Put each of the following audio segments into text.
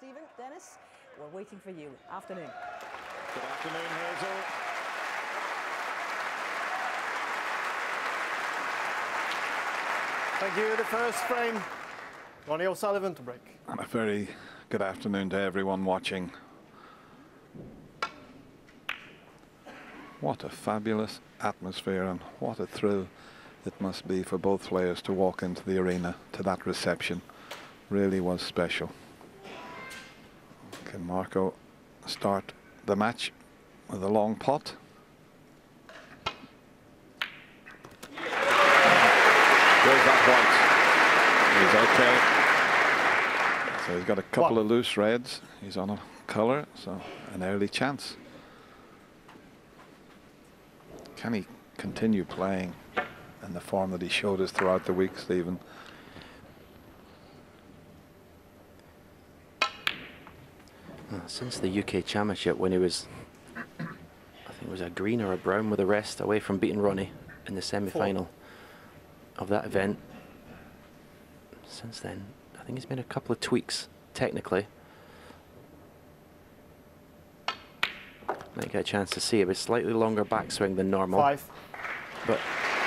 Stephen, Dennis, we're waiting for you. Afternoon. Good afternoon, Hazel. Thank you. The first frame, Ronnie O'Sullivan to break. And a very good afternoon to everyone watching. What a fabulous atmosphere and what a thrill it must be for both players to walk into the arena to that reception. Really was special. Can Marco start the match with a long pot? There's that white. He's okay. So he's got a couple of loose reds. He's on a colour, so an early chance. Can he continue playing in the form that he showed us throughout the week, Stephen? Since the UK Championship, when he was, I think it was a green or a brown with a rest away from beating Ronnie in the semi-final of that event. Since then, I think he's made a couple of tweaks technically. Might get a chance to see it, but slightly longer backswing than normal. But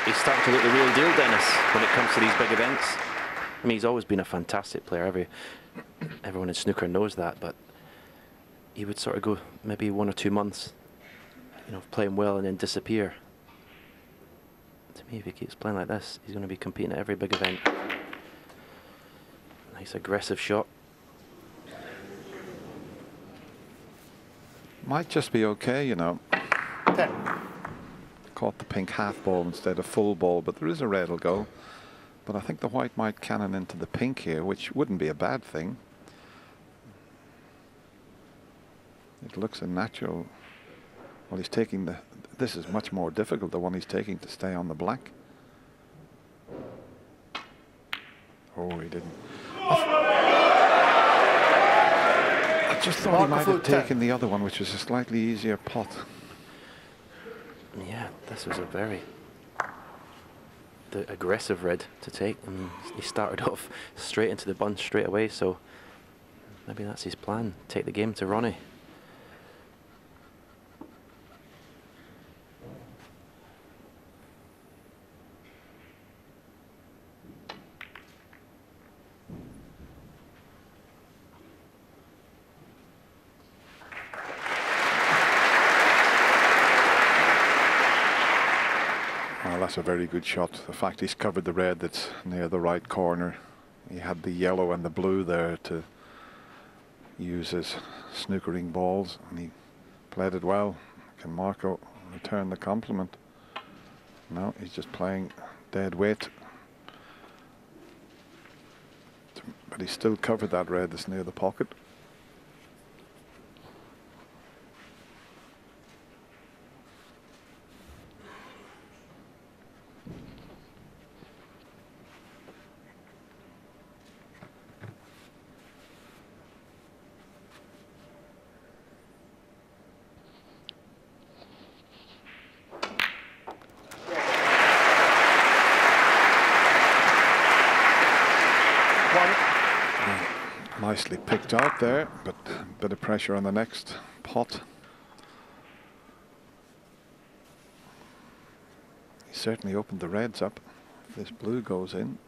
he's starting to look the real deal, Dennis, when it comes to these big events. I mean, he's always been a fantastic player. Everyone in snooker knows that, but he would sort of go maybe 1 or 2 months, you know, playing well and then disappear. To me, if he keeps playing like this, he's going to be competing at every big event. Nice aggressive shot. Might just be okay, you know. Caught the pink half ball instead of full ball, but there is a red'll go. But I think the white might cannon into the pink here, which wouldn't be a bad thing. It looks a natural. Well, he's taking the. This is much more difficult, the one he's taking to stay on the black. Oh, he didn't. I just thought he might have taken the other one, which was a slightly easier pot. Yeah, this was a very aggressive red to take. And he started off straight into the bunch straight away, so maybe that's his plan, take the game to Ronnie. A very good shot. The fact he's covered the red that's near the right corner. He had the yellow and the blue there to use as snookering balls, and he played it well. Can Marco return the compliment? No, he's just playing dead weight. But he still covered that red that's near the pocket. Nicely picked out there, but a bit of pressure on the next pot. He certainly opened the reds up. If this blue goes in,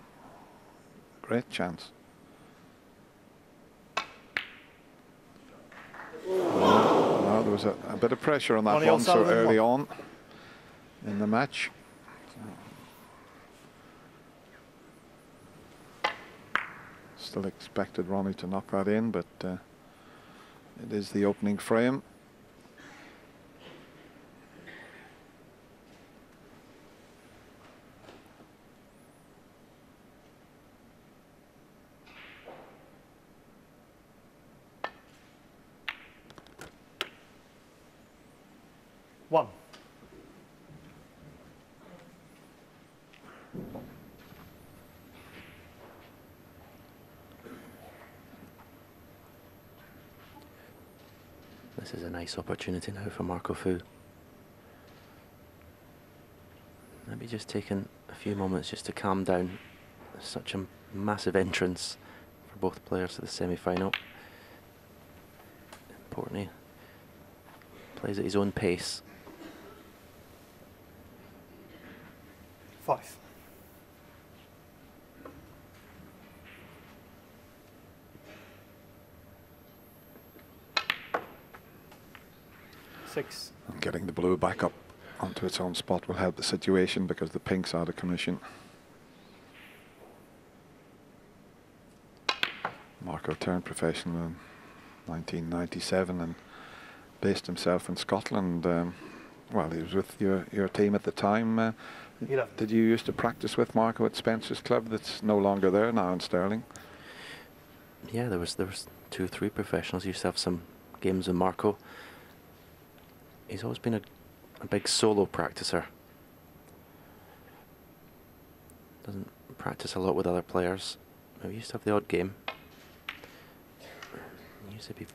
great chance. No, there was a bit of pressure on that one so early on in the match. Still expected Ronnie to knock that in, but it is the opening frame. This is a nice opportunity now for Marco Fu. Maybe just taking a few moments just to calm down. Such a massive entrance for both players to the semi-final. Portney plays at his own pace. 5. And getting the blue back up onto its own spot will help the situation because the pink's out of commission. Marco turned professional in 1997 and based himself in Scotland. Well, he was with your team at the time. Did you used to practice with Marco at Spencer's club that's no longer there now in Stirling? Yeah, there was 2 or 3 professionals. You used to have some games with Marco. He's always been a big solo practicer. Doesn't practice a lot with other players. No, he used to have the odd game. He used to be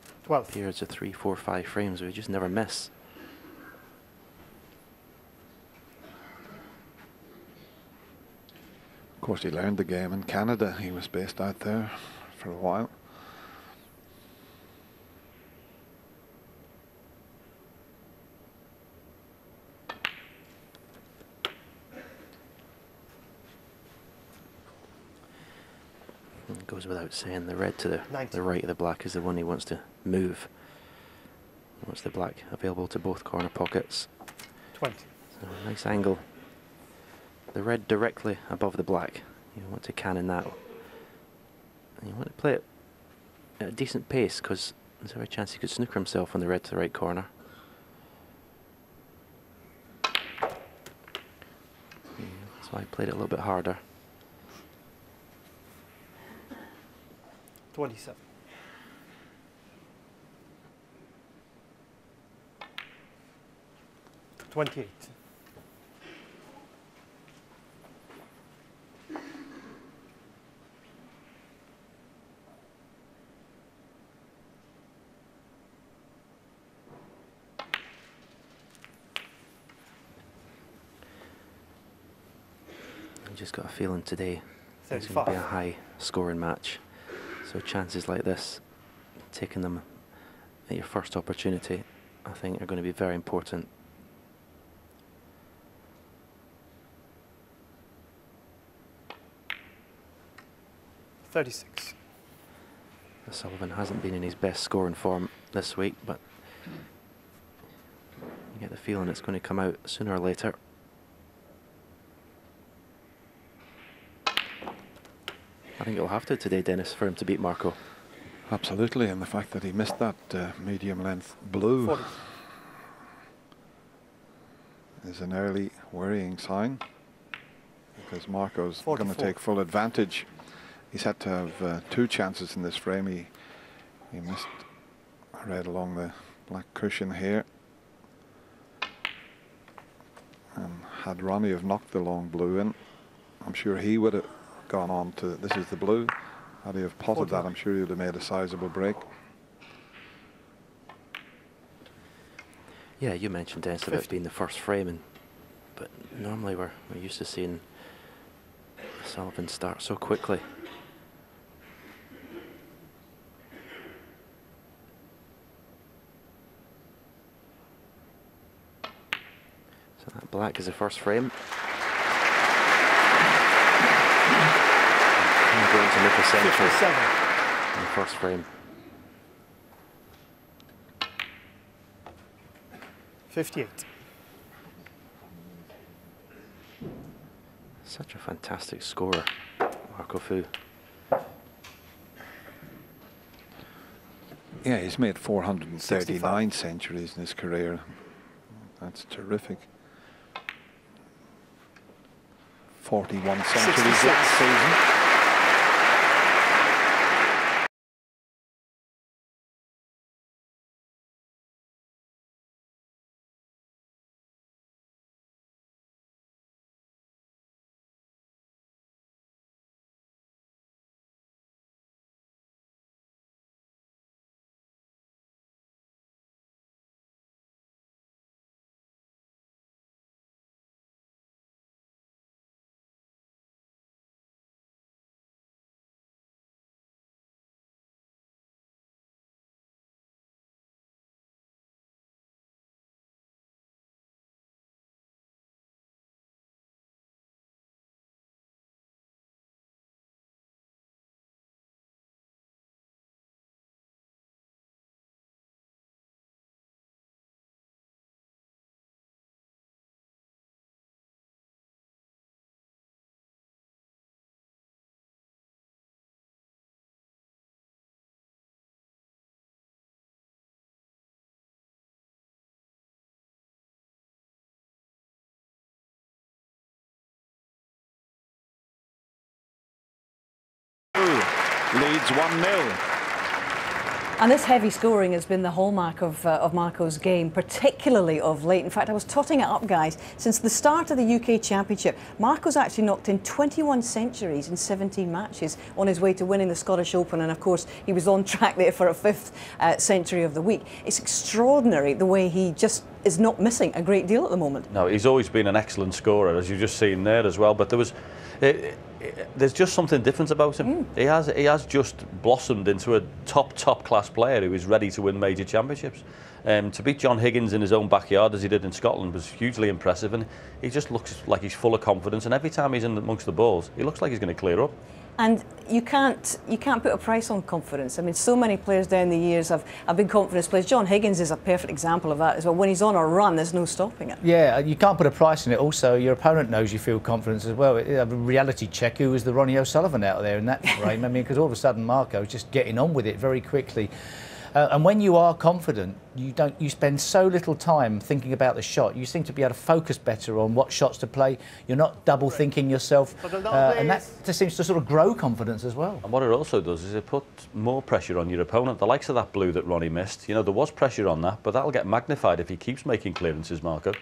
periods of 3, 4, 5 frames where he just never miss. Of course, he learned the game in Canada. He was based out there for a while. Goes without saying, the red to the right of the black is the one he wants to move. He wants the black available to both corner pockets. 20. So a nice angle. The red directly above the black. You want to cannon that. And you want to play it at a decent pace because there's every chance he could snooker himself on the red to the right corner. That's why I played it a little bit harder. 27. To 28. I just got a feeling today it's going to be a high scoring match. So chances like this, taking them at your first opportunity, I think are going to be very important. Sullivan hasn't been in his best scoring form this week, but you get the feeling it's going to come out sooner or later. 'll have to today, Dennis, for him to beat Marco. Absolutely, and the fact that he missed that medium length blue 40. Is an early worrying sign because Marco's going to take full advantage. He's had to have 2 chances in this frame. He missed red along the black cushion here. And had Ronnie have knocked the long blue in, I'm sure he would have gone on to, this is the blue, had he have potted that, I'm sure he would have made a sizable break. Yeah, you mentioned, Dennis, about being the first frame, but normally we're used to seeing Sullivan start so quickly. So that black is the first frame. Going to make a century in the first frame. 58. Such a fantastic scorer, Marco Fu. Yeah, he's made 439 centuries in his career. That's terrific. 41 centuries this season. leads 1-0. And this heavy scoring has been the hallmark of Marco's game, particularly of late. In fact, I was totting it up, guys. Since the start of the UK Championship, Marco's actually knocked in 21 centuries in 17 matches on his way to winning the Scottish Open. And, of course, he was on track there for a fifth century of the week. It's extraordinary the way he just is not missing a great deal at the moment. No, he's always been an excellent scorer, as you've just seen there as well. But there was... there's just something different about him. He has just blossomed into a top class player who is ready to win major championships. To beat John Higgins in his own backyard as he did in Scotland was hugely impressive, and he just looks like he's full of confidence, and every time he's in amongst the balls he looks like he's going to clear up. And you can't put a price on confidence. I mean, so many players down the years have been confidence players. John Higgins is a perfect example of that as well. When he's on a run, there's no stopping it. Yeah, you can't put a price on it. Also, your opponent knows you feel confidence as well. A reality check, who was the Ronnie O'Sullivan out there in that frame? I mean, because all of a sudden Marco's just getting on with it very quickly. And when you are confident, you spend so little time thinking about the shot. You seem to be able to focus better on what shots to play. You're not double thinking yourself, and that just seems to sort of grow confidence as well. And what it also does is it puts more pressure on your opponent. The likes of that blue that Ronnie missed, you know, there was pressure on that, but that'll get magnified if he keeps making clearances, Marco.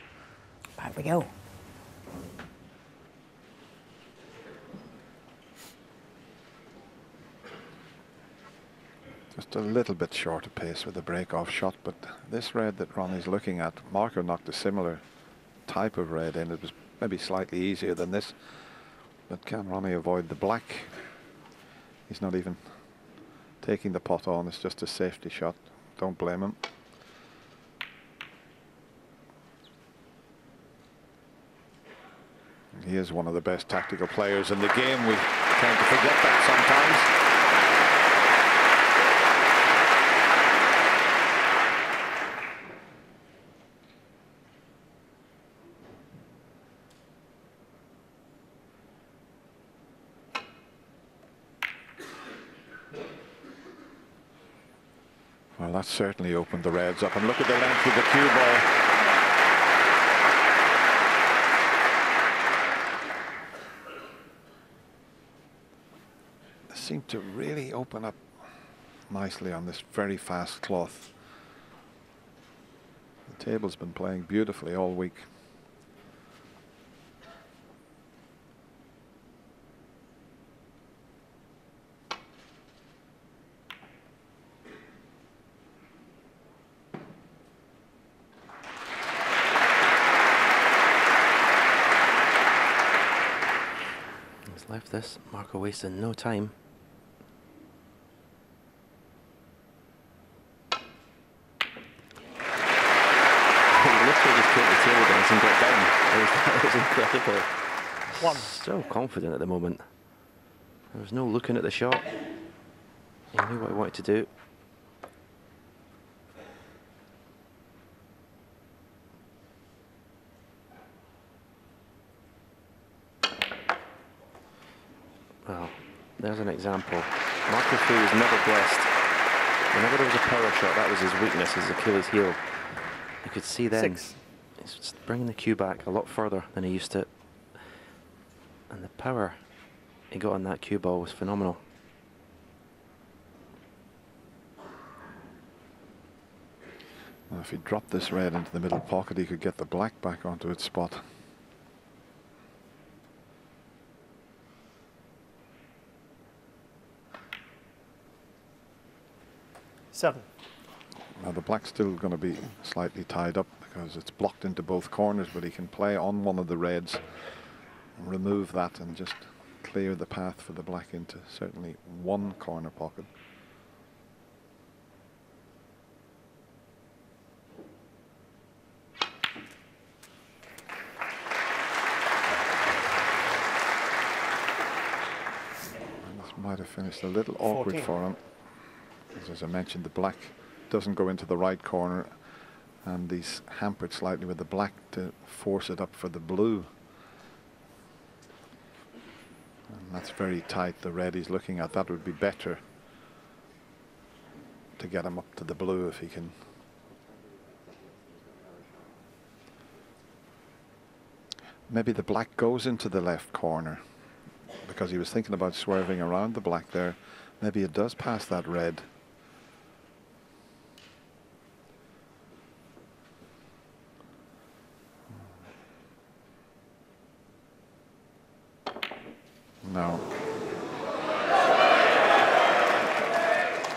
Back we go. Just a little bit short of pace with the break-off shot, but this red that Ronnie's looking at, Marco knocked a similar type of red in. It was maybe slightly easier than this, but can Ronnie avoid the black? He's not even taking the pot on. It's just a safety shot. Don't blame him. He is one of the best tactical players in the game. We tend to forget that sometimes. Well, that certainly opened the Reds up, and look at the length of the cue ball. They seem to really open up nicely on this very fast cloth. The table's been playing beautifully all week. This Marco wasting no time. He literally just put the table dance and got down. It was incredible. One. So confident at the moment. There was no looking at the shot. He knew what he wanted to do. There's an example. Marco Fu is never blessed. Whenever there was a power shot, that was his weakness, his Achilles heel. You could see then. Six. He's just bringing the cue back a lot further than he used to. And the power he got on that cue ball was phenomenal. Well, if he dropped this red into the middle pocket, he could get the black back onto its spot. Seven. Now the black's still going to be slightly tied up because it's blocked into both corners, but he can play on one of the reds and remove that and just clear the path for the black into certainly one corner pocket. And this might have finished a little awkward 14. For him. As I mentioned, the black doesn't go into the right corner, and he's hampered slightly with the black to force it up for the blue. And that's very tight. The red he's looking at, that would be better to get him up to the blue if he can. Maybe the black goes into the left corner because he was thinking about swerving around the black there. Maybe it does pass that red. No.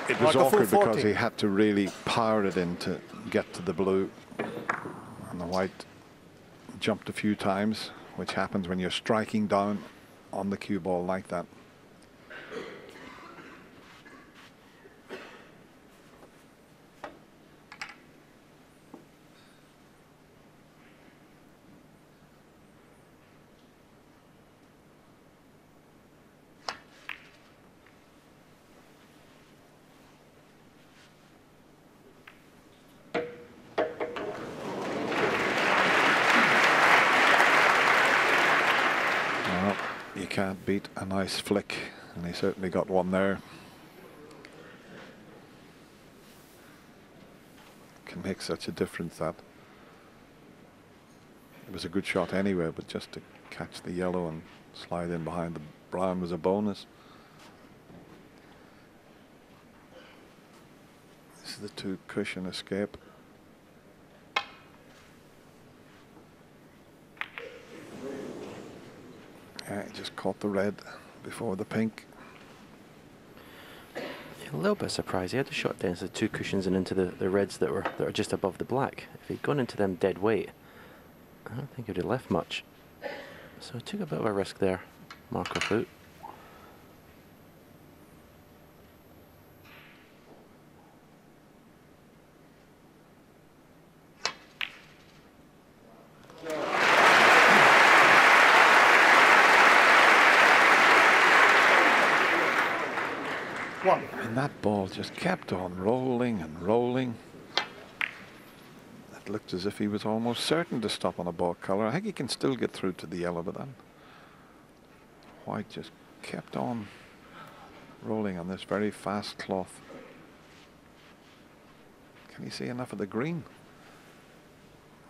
It was awkward because he had to really power it in to get to the blue. And the white jumped a few times, which happens when you're striking down on the cue ball like that. Can't beat a nice flick, and he certainly got one there. Can make such a difference, that. It was a good shot anyway, but just to catch the yellow and slide in behind the brown was a bonus. This is the two cushion escape. Just caught the red before the pink. A little bit surprised. He had the shot down to the two cushions and into the reds that are just above the black. If he'd gone into them dead weight, I don't think he'd have left much. So he took a bit of a risk there, Marco Fu. That ball just kept on rolling and rolling. It looked as if he was almost certain to stop on a ball color. I think he can still get through to the yellow, but then white just kept on rolling on this very fast cloth. Can he see enough of the green?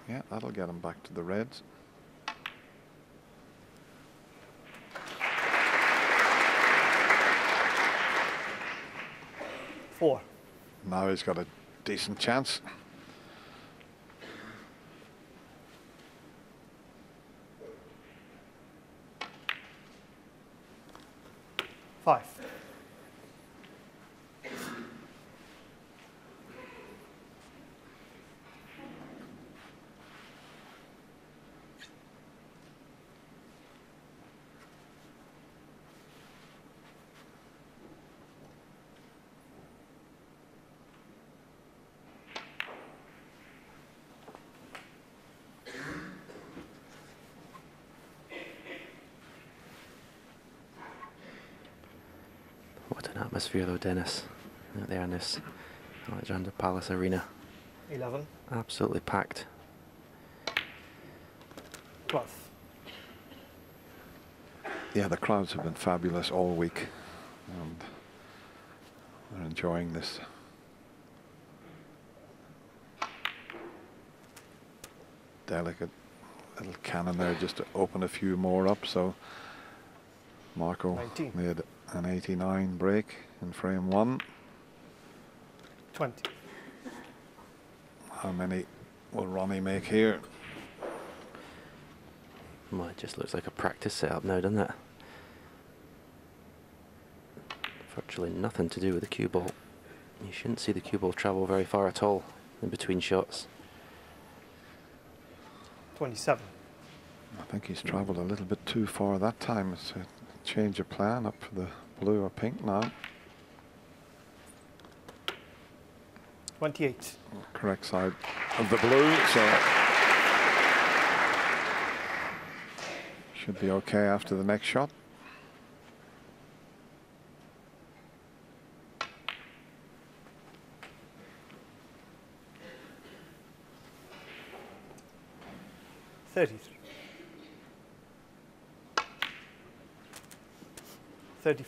Yeah, that'll get him back to the reds. Now he's got a decent chance. Five. Atmosphere though, Dennis, out there in this Alexandra Palace arena. 11. Absolutely packed. 12. Yeah, the crowds have been fabulous all week, and they're enjoying this. Delicate little cannon there just to open a few more up, so Marco 19. Made an 89 break in frame one. 20. How many will Ronnie make here? Well, it just looks like a practice setup now, doesn't it? Virtually nothing to do with the cue ball. You shouldn't see the cue ball travel very far at all in between shots. 27. I think he's travelled a little bit too far that time. It's a change of plan up for the blue or pink now. 28. Correct side of the blue, so should be okay after the next shot. 33. 34. 34.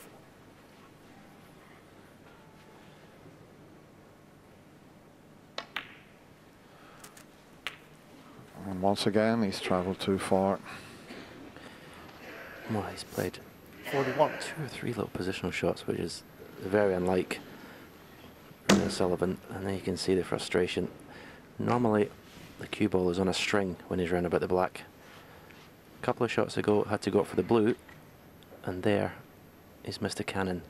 And once again, he's travelled too far. Well, he's played 41. Two or three little positional shots, which is very unlike O'Sullivan. And there you can see the frustration. Normally, the cue ball is on a string when he's round about the black. A couple of shots ago, had to go up for the blue, and there is Mr. Cannon.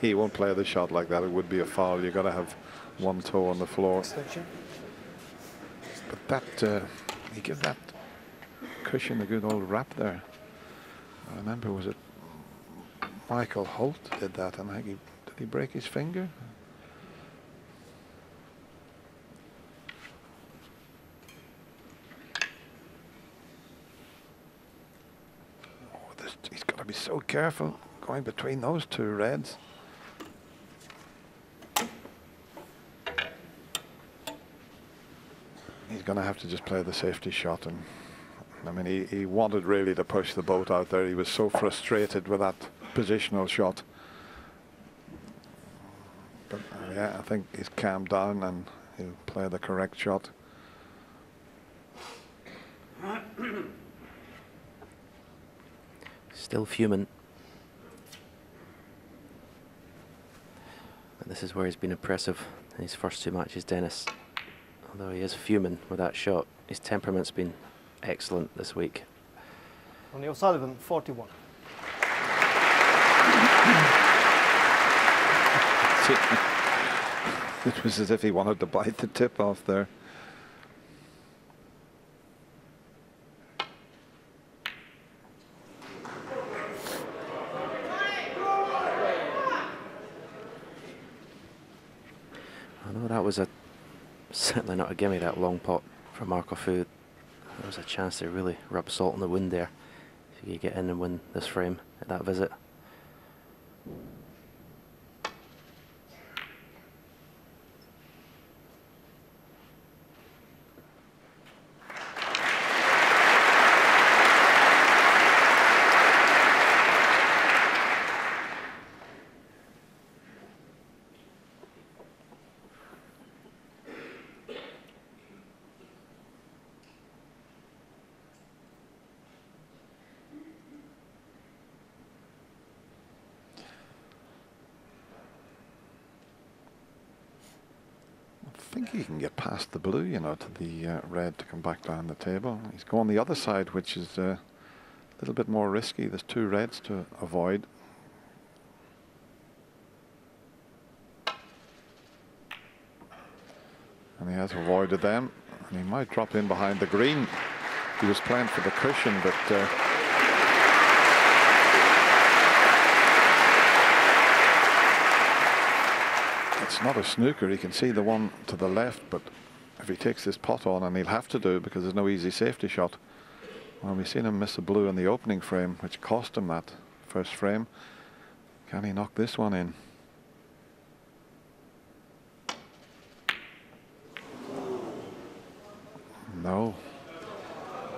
He won't play the shot like that. It would be a foul. You've got to have one toe on the floor. But that, he gave that cushion a good old rap there. I remember, was it Michael Holt did that? And I think did he break his finger? Oh, he's got to be so careful going between those two reds. He's going to have to just play the safety shot. And I mean, he wanted really to push the boat out there. He was so frustrated with that positional shot. But yeah, I think he's calmed down and he'll play the correct shot. Still fuming. And this is where he's been impressive in his first two matches, Dennis. Although he is fuming with that shot, his temperament's been excellent this week. Ronnie O'Sullivan, 41. It was as if he wanted to bite the tip off there. I know that was a certainly not a gimme, that long pot from Marco Fu. There was a chance to really rub salt in the wound there if you get in and win this frame at that visit. The blue, you know, to the red to come back down the table. He's going the other side, which is a little bit more risky. There's two reds to avoid. And he has avoided them. And he might drop in behind the green. He was playing for the cushion, but it's not a snooker. He can see the one to the left, but if he takes this pot on, and he'll have to do, because there's no easy safety shot. Well, we've seen him miss a blue in the opening frame, which cost him that first frame. Can he knock this one in? No.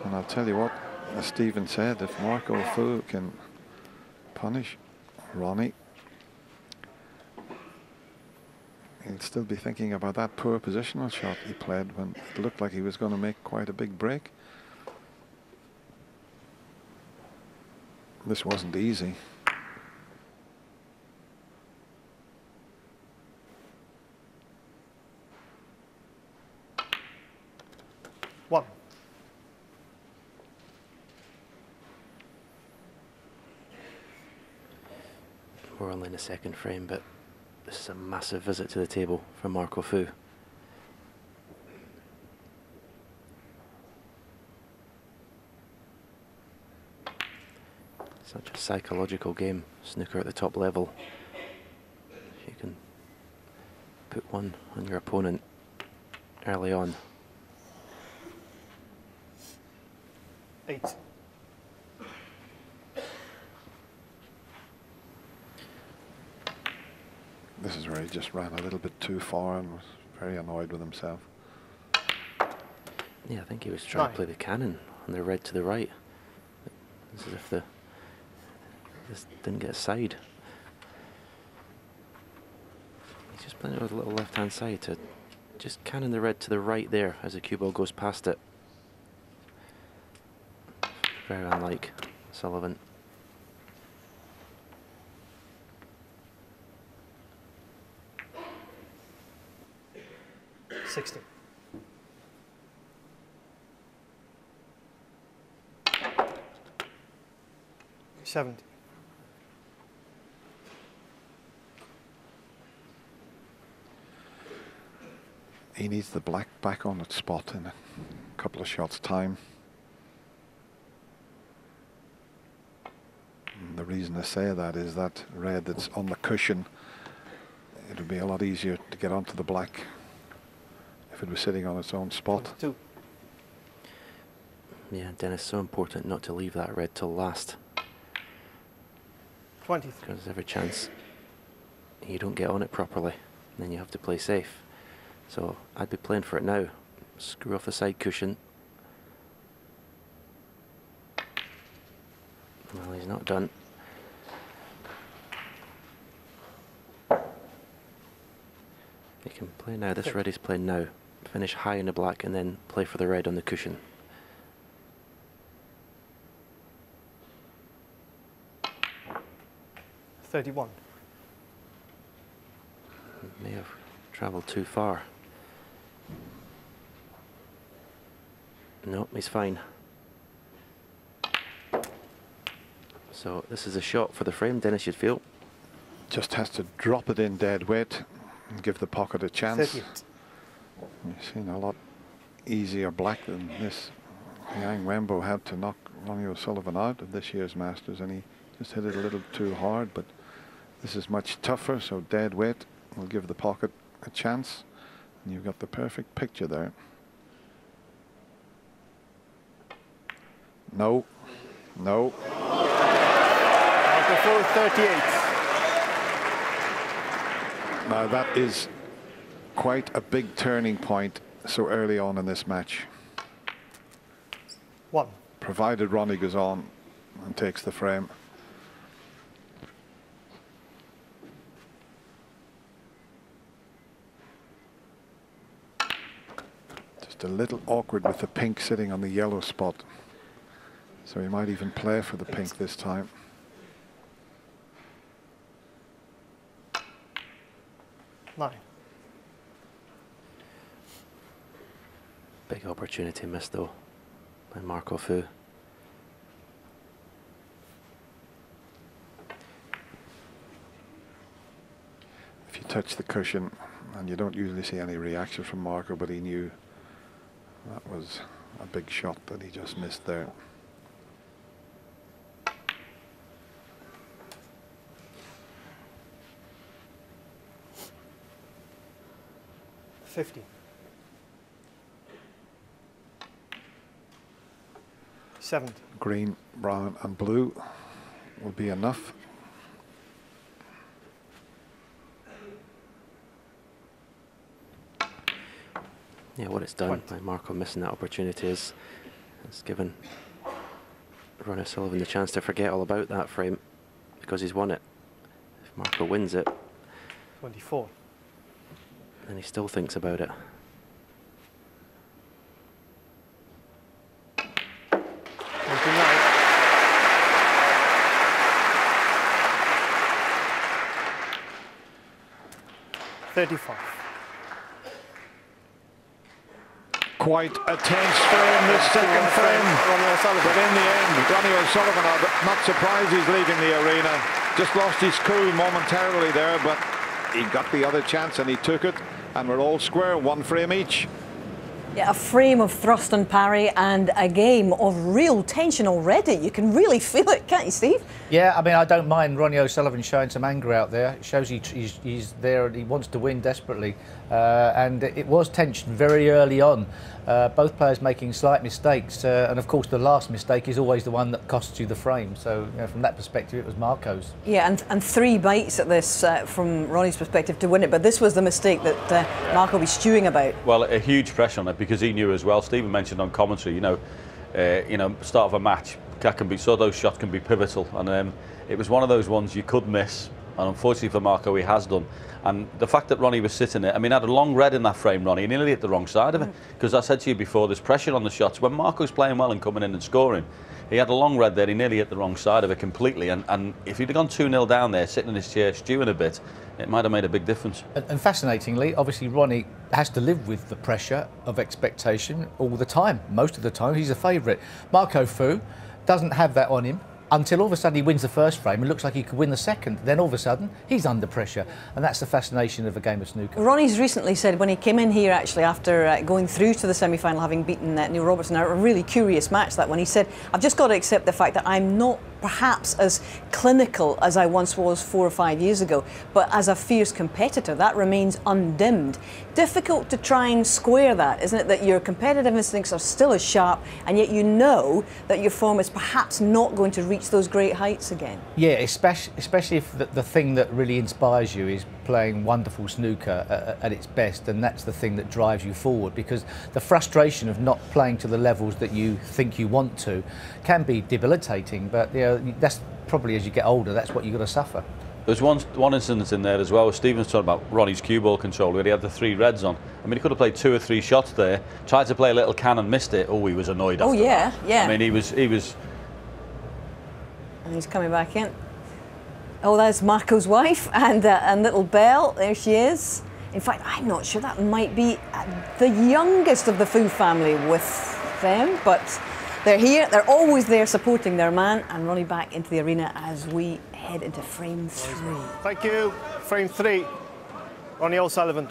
And I'll tell you what, as Stephen said, if Marco Fu can punish Ronnie, he'll still be thinking about that poor positional shot he played when it looked like he was going to make quite a big break. This wasn't easy. One. We're only in the second frame, but this is a massive visit to the table from Marco Fu. Such a psychological game, snooker at the top level. You can put one on your opponent early on. 8. This is where he just ran a little bit too far and was very annoyed with himself. Yeah, I think he was trying to play the cannon on the red to the right. It's as if this didn't get a side. He's just playing it with a little left-hand side to just cannon the red to the right there as the cue ball goes past it. Very unlike Sullivan. Seventy. He needs the black back on its spot in a couple of shots' time. And the reason I say that is that red that's on the cushion, it would be a lot easier to get onto the black if it was sitting on its own spot. Two. Yeah, Dennis, so important not to leave that red till last. 20. Because every chance you don't get on it properly, then you have to play safe. So I'd be playing for it now. Screw off the side cushion. Well, he's not done. He can play now. This red is playing now. Finish high in the black and then play for the red on the cushion. It may have travelled too far. No, he's fine. So this is a shot for the frame, Dennis, you'd feel. Just has to drop it in dead weight and give the pocket a chance. 30. You've seen a lot easier black than this. Yang Wembo had to knock Ronnie O'Sullivan out of this year's Masters and he just hit it a little too hard, but this is much tougher, so dead weight will give the pocket a chance. And you've got the perfect picture there. No. No. Marco Fu, 38. Now that is quite a big turning point so early on in this match. One. Provided Ronnie goes on and takes the frame. A little awkward with the pink sitting on the yellow spot. So he might even play for the pink this time. Nine. Big opportunity missed though by Marco Fu. If you touch the cushion, and you don't usually see any reaction from Marco, but he knew that was a big shot that he just missed there. Seventy. Green, brown and blue will be enough. Yeah, what it's done by Marco missing that opportunity is it's given Ronnie O'Sullivan the chance to forget all about that frame because he's won it. If Marco wins it, 24, and he still thinks about it. 29. $35. Quite a tense frame, this second frame, but in the end, Ronnie O'Sullivan, I'm not surprised he's leaving the arena. Just lost his cool momentarily there, but he got the other chance and he took it, and we're all square, one frame each. Yeah, a frame of thrust and parry and a game of real tension already. You can really feel it, can't you, Steve? Yeah, I mean, I don't mind Ronnie O'Sullivan showing some anger out there. It shows he's there and he wants to win desperately. And it was tension very early on. Both players making slight mistakes. And, of course, the last mistake is always the one that costs you the frame. So, you know, from that perspective, it was Marco's. Yeah, and three bites at this from Ronnie's perspective to win it. But this was the mistake that Marco was stewing about. Well, a huge pressure on it. Because he knew as well, Stephen mentioned on commentary, start of a match, that can be so those shots can be pivotal, and it was one of those ones you could miss, And unfortunately for Marco, he has done. And the fact that Ronnie was sitting there, I mean, I had a long red in that frame, Ronnie, and he nearly hit the wrong side of it. Because I said to you before, there's pressure on the shots. When Marco's playing well and coming in and scoring, he had a long red there, he nearly hit the wrong side of it completely. And if he'd have gone 2-0 down there, sitting in his chair, stewing a bit, it might have made a big difference. And fascinatingly, obviously, Ronnie has to live with the pressure of expectation all the time. Most of the time, he's a favourite. Marco Fu doesn't have that on him. Until all of a sudden he wins the first frame and looks like he could win the second. Then all of a sudden he's under pressure, and that's the fascination of a game of snooker. Ronnie's recently said when he came in here, actually after going through to the semi-final, having beaten Neil Robertson, a really curious match that one, he said, I've just got to accept the fact that I'm not perhaps as clinical as I once was 4 or 5 years ago, but as a fierce competitor, that remains undimmed. Difficult to try and square that, isn't it? That your competitive instincts are still as sharp, and yet you know that your form is perhaps not going to reach those great heights again. Yeah, especially if the thing that really inspires you is playing wonderful snooker at its best, and that's the thing that drives you forward, because the frustration of not playing to the levels that you think you want to can be debilitating, but you know, that's probably as you get older, that's what you've got to suffer. There's one incident in there as well, Stephen's talking about Ronnie's cue ball control, where he had the 3 reds on. I mean, he could have played 2 or 3 shots there, tried to play a little can and missed it. Oh, he was annoyed after that. Oh, yeah, yeah. I mean, he was... And he's coming back in. Oh, there's Marco's wife and little Bell. There she is. In fact, I'm not sure, that might be the youngest of the Fu family with them, but they're here. They're always there supporting their man. And Ronnie back into the arena as we head into frame 3. Thank you. Frame 3. Ronnie O'Sullivan.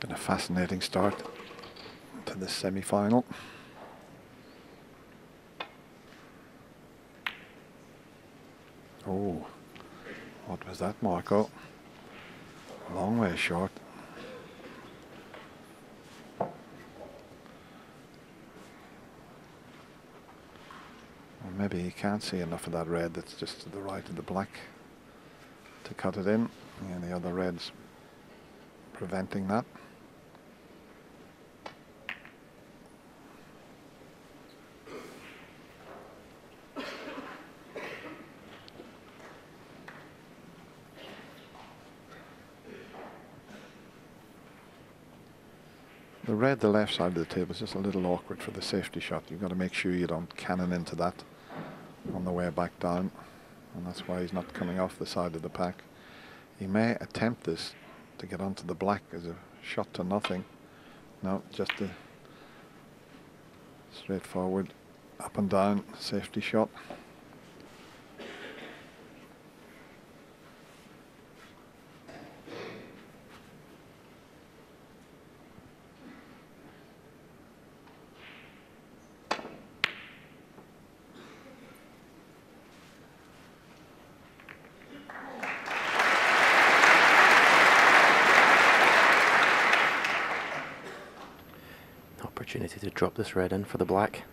Been a fascinating start to this semi-final. Oh, what was that, Marco? Long way short. Well, maybe he can't see enough of that red that's just to the right of the black to cut it in, and the other red's preventing that. The red, the left side of the table, is just a little awkward for the safety shot. You've got to make sure you don't cannon into that on the way back down, and that's why he's not coming off the side of the pack. He may attempt this to get onto the black as a shot to nothing. No, just a straightforward up and down safety shot. Opportunity to drop this red in for the black.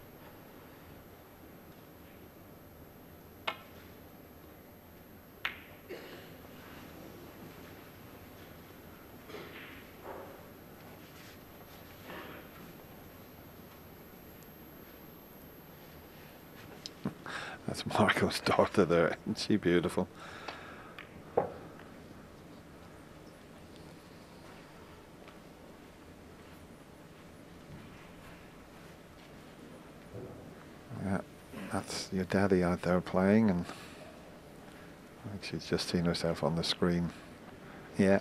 That's Marco's daughter there, isn't she beautiful? Your daddy out there playing, and I think she's just seen herself on the screen. Yeah.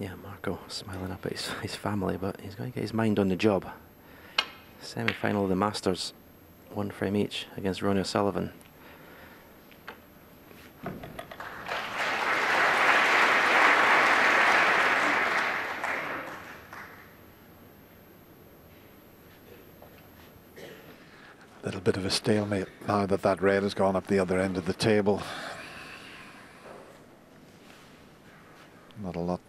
Yeah, Marco smiling up at his family, but he's got to get his mind on the job. Semi-final of the Masters, 1 frame each against Ronnie O'Sullivan. A little bit of a stalemate now that that red has gone up the other end of the table. Not a lot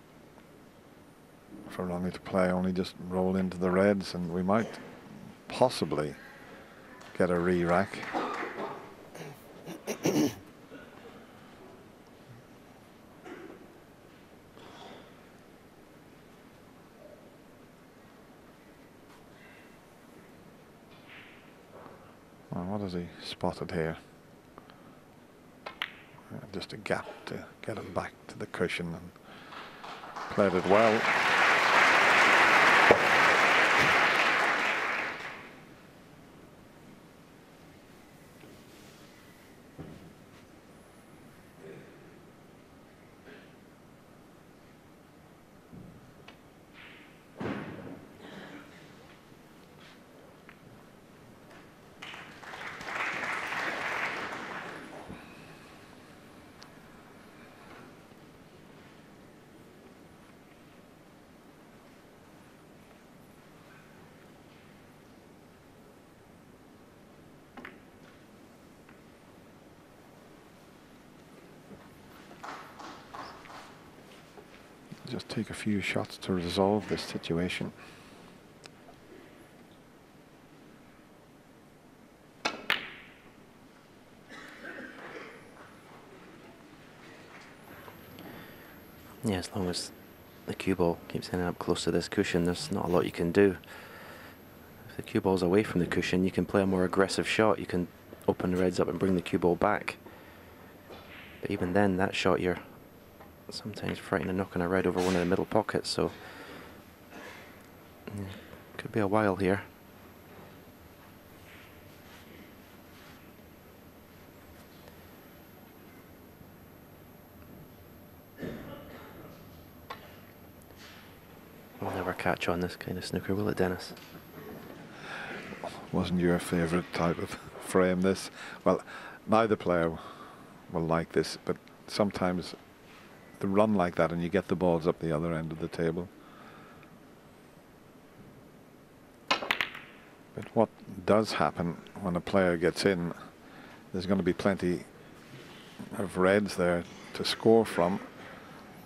for Ronnie to play, only just roll into the reds, and we might possibly get a re-rack. What has he spotted here? Just a gap to get him back to the cushion, and played it well. Just take a few shots to resolve this situation. Yeah, as long as the cue ball keeps ending up close to this cushion, there's not a lot you can do. If the cue ball's away from the cushion, you can play a more aggressive shot. You can open the reds up and bring the cue ball back. But even then, that shot you're sometimes frightened of knocking a red over one of the middle pockets, so yeah, could be a while here. We'll never catch on this kind of snooker, will it, Dennis? Wasn't your favourite type of frame, this? Well, neither player will like this, but sometimes the run like that and you get the balls up the other end of the table. But what does happen when a player gets in, there's going to be plenty of reds there to score from.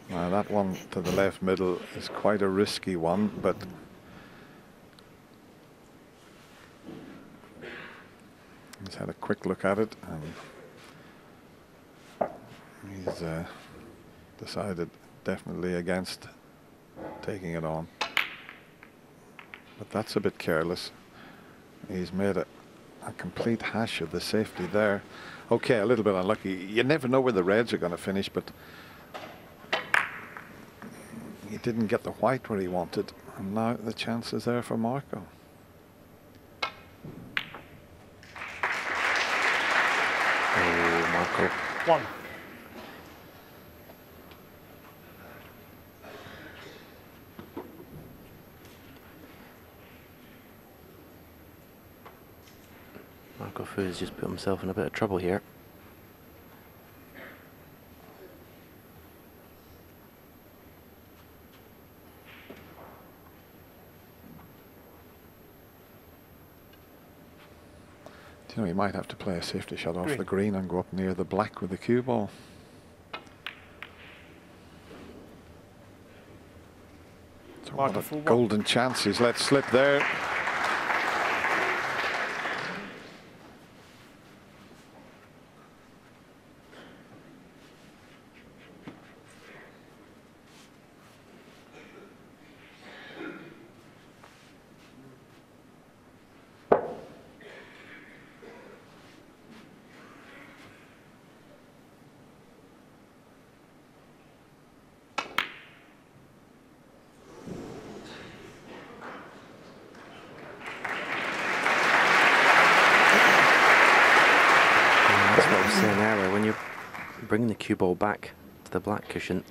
Now that one to the left middle is quite a risky one, but he's had a quick look at it and he's decided definitely against taking it on. But that's a bit careless. He's made a complete hash of the safety there. Okay, a little bit unlucky. You never know where the reds are going to finish, but he didn't get the white where he wanted. And now the chance is there for Marco. Oh, Marco. One. Marco Fu has just put himself in a bit of trouble here. Do you know, he might have to play a safety shot off the green and go up near the black with the cue ball. So what a golden chance he's let slip there. Bringing the cue ball back to the black cushion,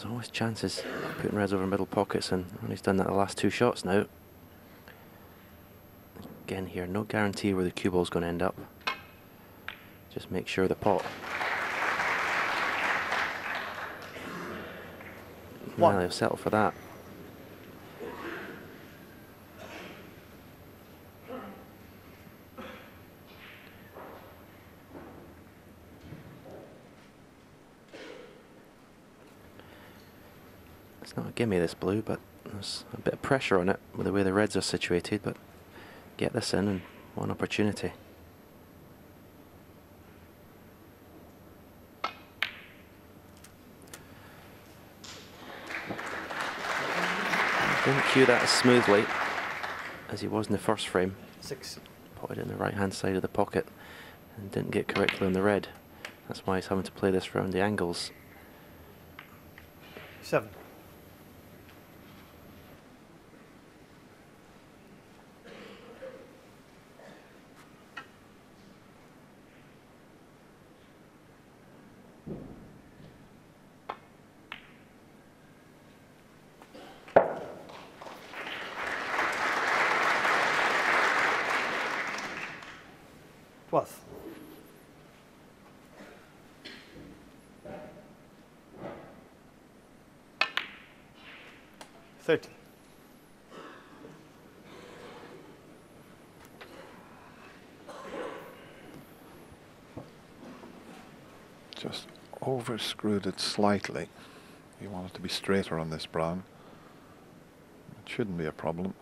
There's always chances of putting reds over middle pockets, and he's done that the last two shots now. Again here, no guarantee where the cue ball's going to end up. Just make sure the pot. Well, they'll settle for that. It's not a gimme, this blue, but there's a bit of pressure on it with the way the reds are situated, but get this in and one opportunity. Didn't cue that as smoothly as he was in the first frame. Six. Potted in the right hand side of the pocket and didn't get correctly on the red. That's why he's having to play this round the angles. Seven. Just over screwed it slightly. He wanted to be straighter on this brown. It shouldn't be a problem.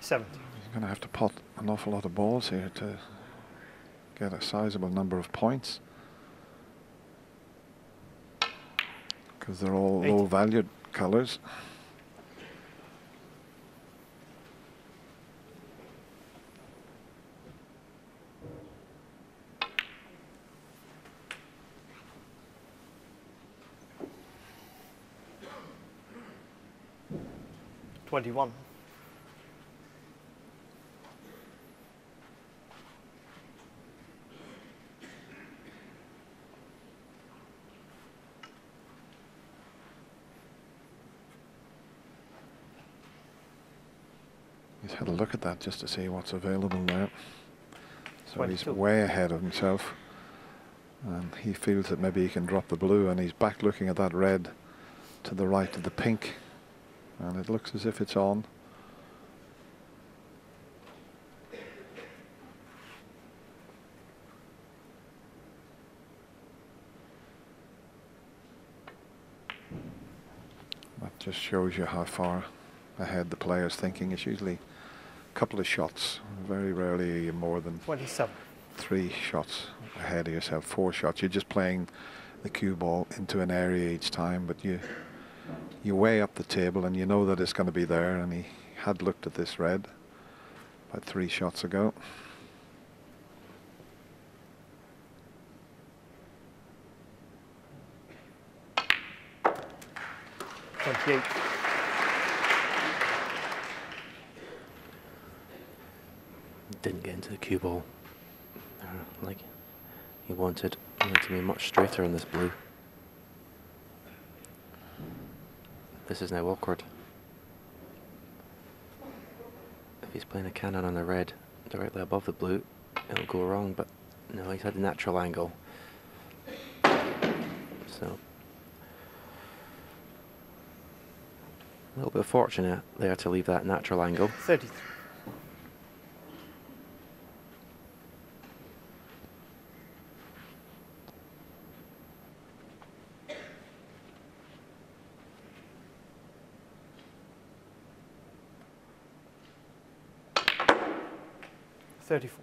Seven. He's going to have to pot an awful lot of balls here to get a sizable number of points, because they're all low valued colours. Twenty-one. 21. Look at that just to see what's available there. So 22. He's way ahead of himself, and he feels that maybe he can drop the blue, and he's back looking at that red to the right of the pink, and it looks as if it's on. That just shows you how far ahead the player's thinking. It's usually couple of shots, very rarely more than 27. 3 shots ahead of yourself, 4 shots. You're just playing the cue ball into an area each time, but you weigh up the table and you know that it's going to be there, and he had looked at this red about 3 shots ago. 28. Didn't get into the cue ball like he wanted. He wanted to be much straighter on this blue. This is now awkward. If he's playing a cannon on the red directly above the blue, it'll go wrong, but no, he's had a natural angle. So a little bit fortunate there to leave that natural angle. 33. 34.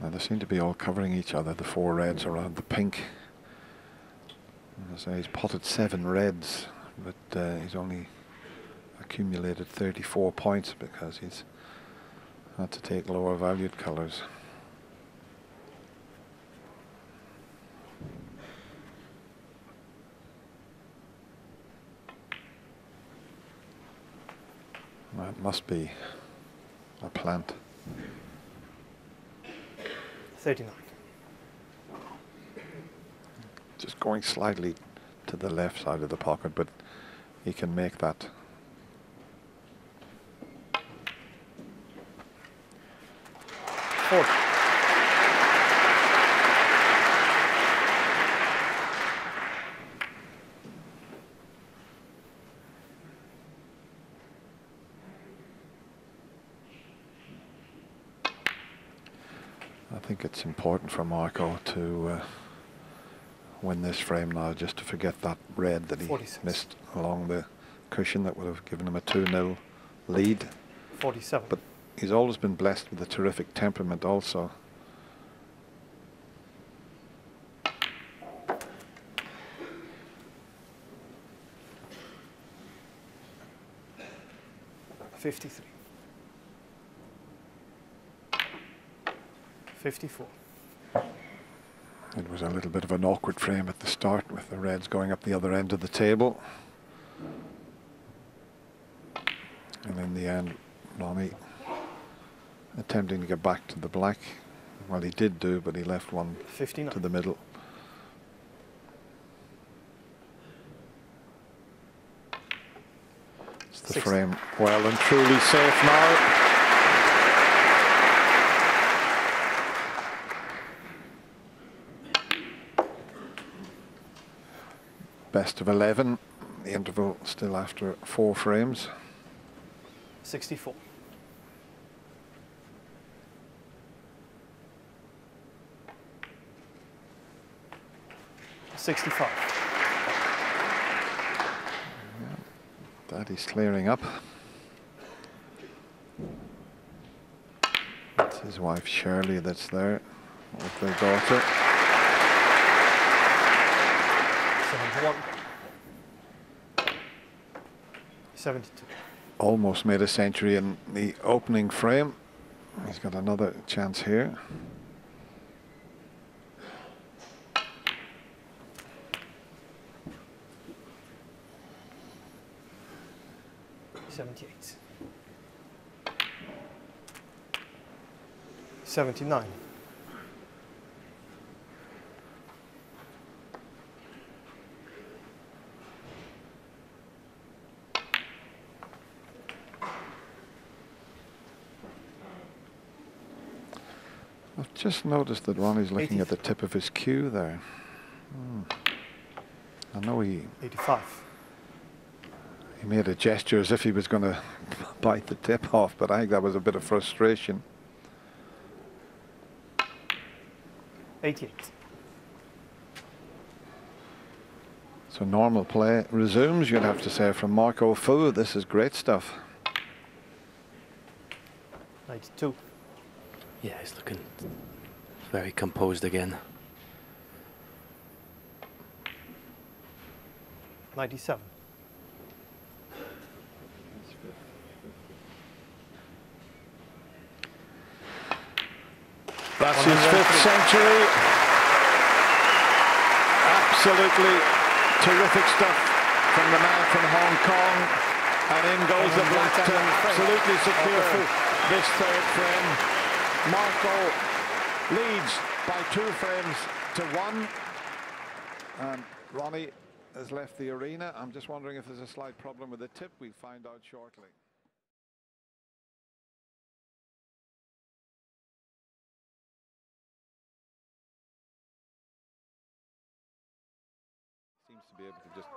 Now they seem to be all covering each other, the 4 reds around the pink. And as I say, he's potted 7 reds, but he's only accumulated 34 points because he's had to take lower valued colours. That must be a plant. 39. Just going slightly to the left side of the pocket, but he can make that. 40. I think it's important for Marco to win this frame now, just to forget that red that he 46. Missed along the cushion that would have given him a 2-0 lead. 47. But he's always been blessed with a terrific temperament also. 53. 54. It was a little bit of an awkward frame at the start, with the reds going up the other end of the table. And in the end, Ronnie attempting to get back to the black. Well, he did do, but he left one 59. To the middle. 60. It's the frame well and truly safe now. Best of 11, the interval still after 4 frames. 64. 65. Yeah, that is clearing up. It's his wife Shirley that's there with their daughter. 71. 72. Almost made a century in the opening frame. He's got another chance here. 78. 79. Just noticed that Ronnie's looking 83. At the tip of his cue there. I know he 85. He made a gesture as if he was going to bite the tip off, but I think that was a bit of frustration. 88. So normal play resumes, you'd have to say, from Marco Fu. This is great stuff. 92. Yeah, he's looking very composed again. 97. 100. That's his 5th century. Absolutely terrific stuff from the man from Hong Kong. And in goes the black to absolutely secure this 3rd frame. Marco leads by 2 frames to 1. And Ronnie has left the arena. I'm just wondering if there's a slight problem with the tip. We'll find out shortly. Seems to be able to just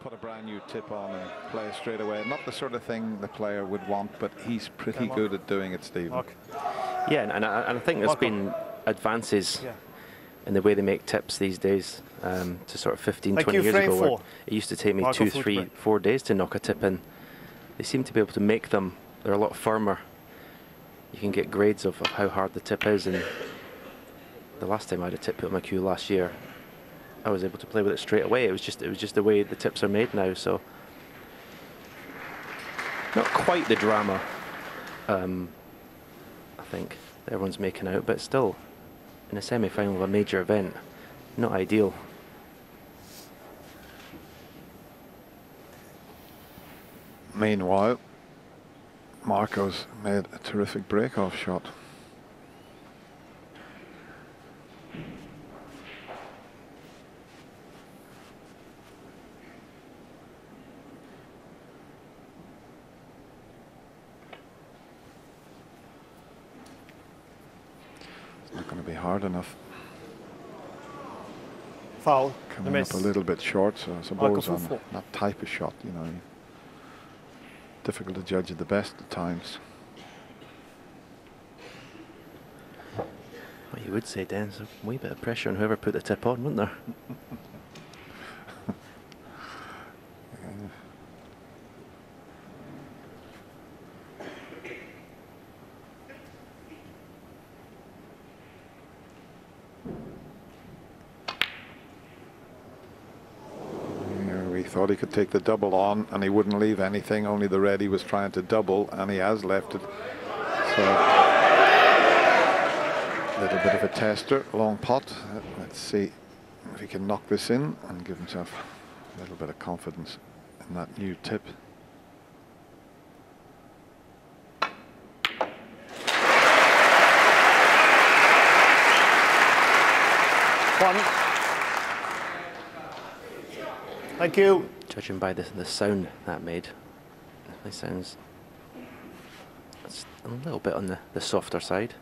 put a brand new tip on and play straight away. Not the sort of thing the player would want, but he's pretty good at doing it, Stephen. Mark. Yeah, and I think there's been advances in the way they make tips these days to sort of 15, 20 years ago. Where it used to take me 2, 3, 4 days to knock a tip in. They seem to be able to make them. They're a lot firmer. You can get grades of how hard the tip is. And the last time I had a tip put my cue last year, I was able to play with it straight away. It was just the way the tips are made now. So not quite the drama I think that everyone's making out, but still in a semi-final of a major event, not ideal. Meanwhile, Marco's made a terrific break-off shot. It's not going to be hard enough. Foul. Coming up a little bit short, so I suppose on that type of shot, you know, difficult to judge at the best at times. Well, you would say, Dan, there's a wee bit of pressure on whoever put the tip on, wouldn't there? Thought he could take the double on and he wouldn't leave anything, only the red he was trying to double, and he has left it. So a little bit of a tester, long pot. Let's see if he can knock this in and give himself a little bit of confidence in that new tip. One. Thank you. Judging by the sound that made, it sounds a little bit on the softer side.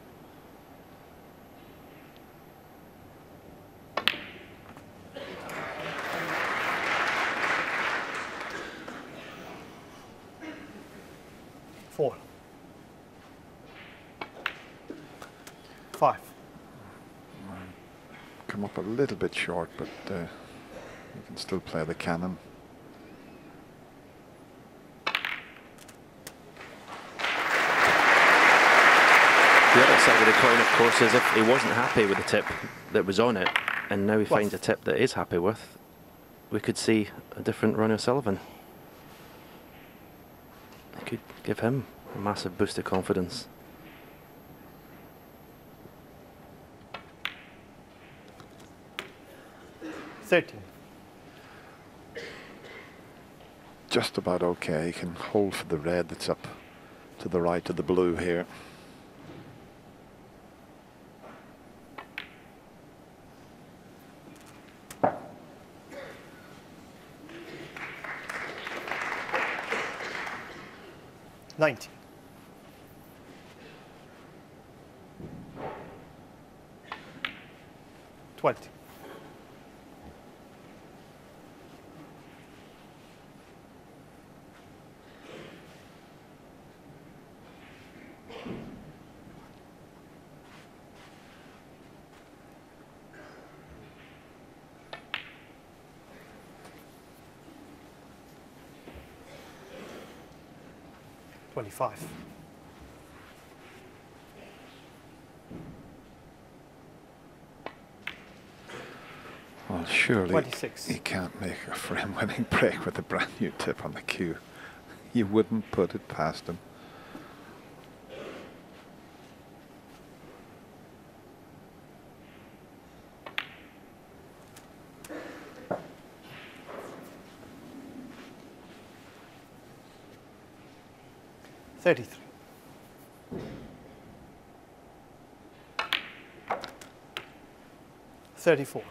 Four. Five. Come up a little bit short, but... you can still play the cannon. The other side of the coin, of course, is if he wasn't happy with the tip that was on it, and now he finds a tip that he's happy with, we could see a different Ronnie O'Sullivan. It could give him a massive boost of confidence. Just about okay. He can hold for the red that's up to the right of the blue here. Twenty. 25. Well, surely 26. He can't make a frame-winning break with a brand new tip on the cue. You wouldn't put it past him. Thirty-four. 39.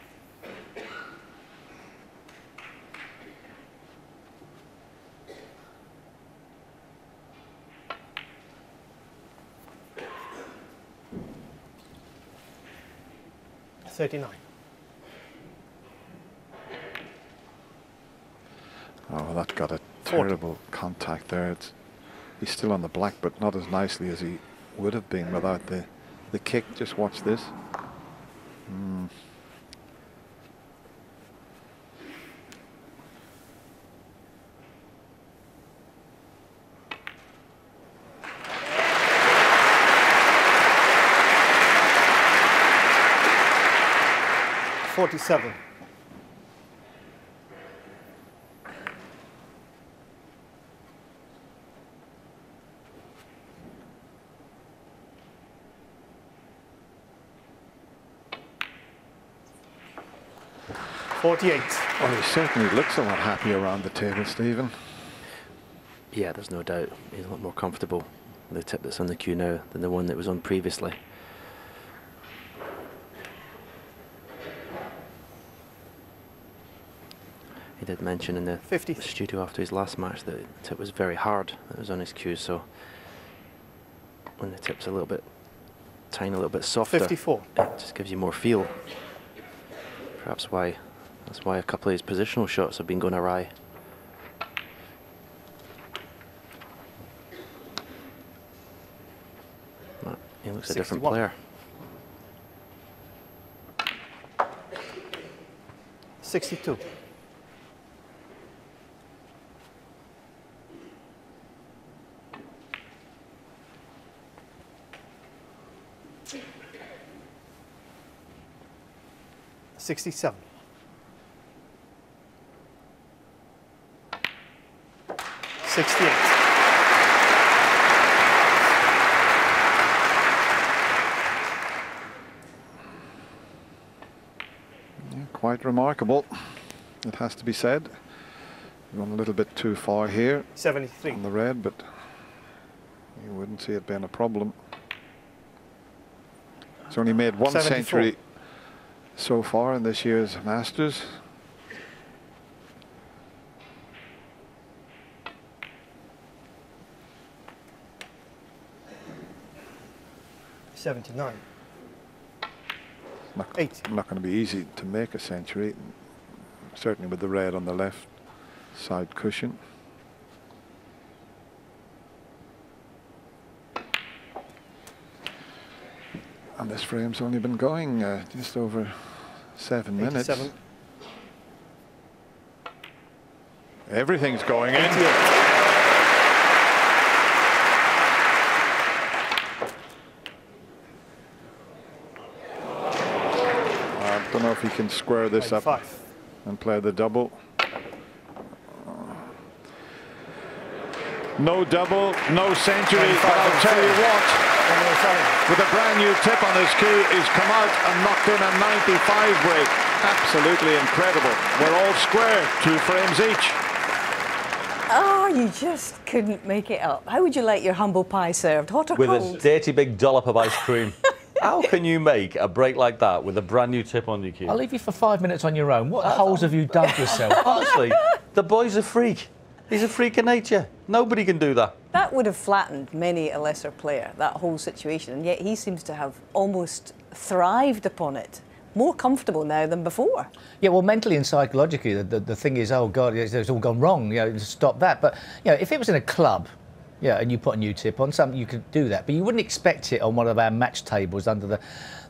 Oh, that got a terrible 40. Contact there. He's still on the black, but not as nicely as he would have been without the kick. Just watch this. Mm. 47. 48. Well, he certainly looks a lot happier around the table, Stephen. Yeah, there's no doubt. He's a lot more comfortable. the tip that's on the cue now than the one that was on previously. He did mention in the 50th studio after his last match that the tip was very hard that was on his cue, so when the tip's a little bit tiny, a little bit softer, 54. It just gives you more feel. Perhaps why that's why a couple of his positional shots have been going awry. He looks 61. A different player. 62. $67. $68. Yeah, quite remarkable, it has to be said. Gone a little bit too far here. 73. On the red, but you wouldn't see it being a problem. It's only made one 74. Century so far in this year's Masters. 79. Not going to be easy to make a century, certainly with the red on the left side cushion. 's only been going just over 7 minutes. Everything's going in. I don't know if he can square this up and play the double. No double, no century, but I'll tell you what. With a brand new tip on his cue, he's come out and knocked in a 95 break. Absolutely incredible. We're all square, 2 frames each. Oh, you just couldn't make it up. How would you like your humble pie served? Hot or with cold? With a dirty big dollop of ice cream. How can you make a break like that with a brand new tip on your cue? I'll leave you for 5 minutes on your own. What holes have you dug yourself? Honestly, the boy's a freak. He's a freak of nature. Nobody can do that. That would have flattened many a lesser player, that whole situation, and yet he seems to have almost thrived upon it. More comfortable now than before. Yeah, well, mentally and psychologically, the thing is, oh, God, it's all gone wrong, you know, stop that. But, you know, if it was in a club, yeah, and you put a new tip on something, you could do that. But you wouldn't expect it on one of our match tables under the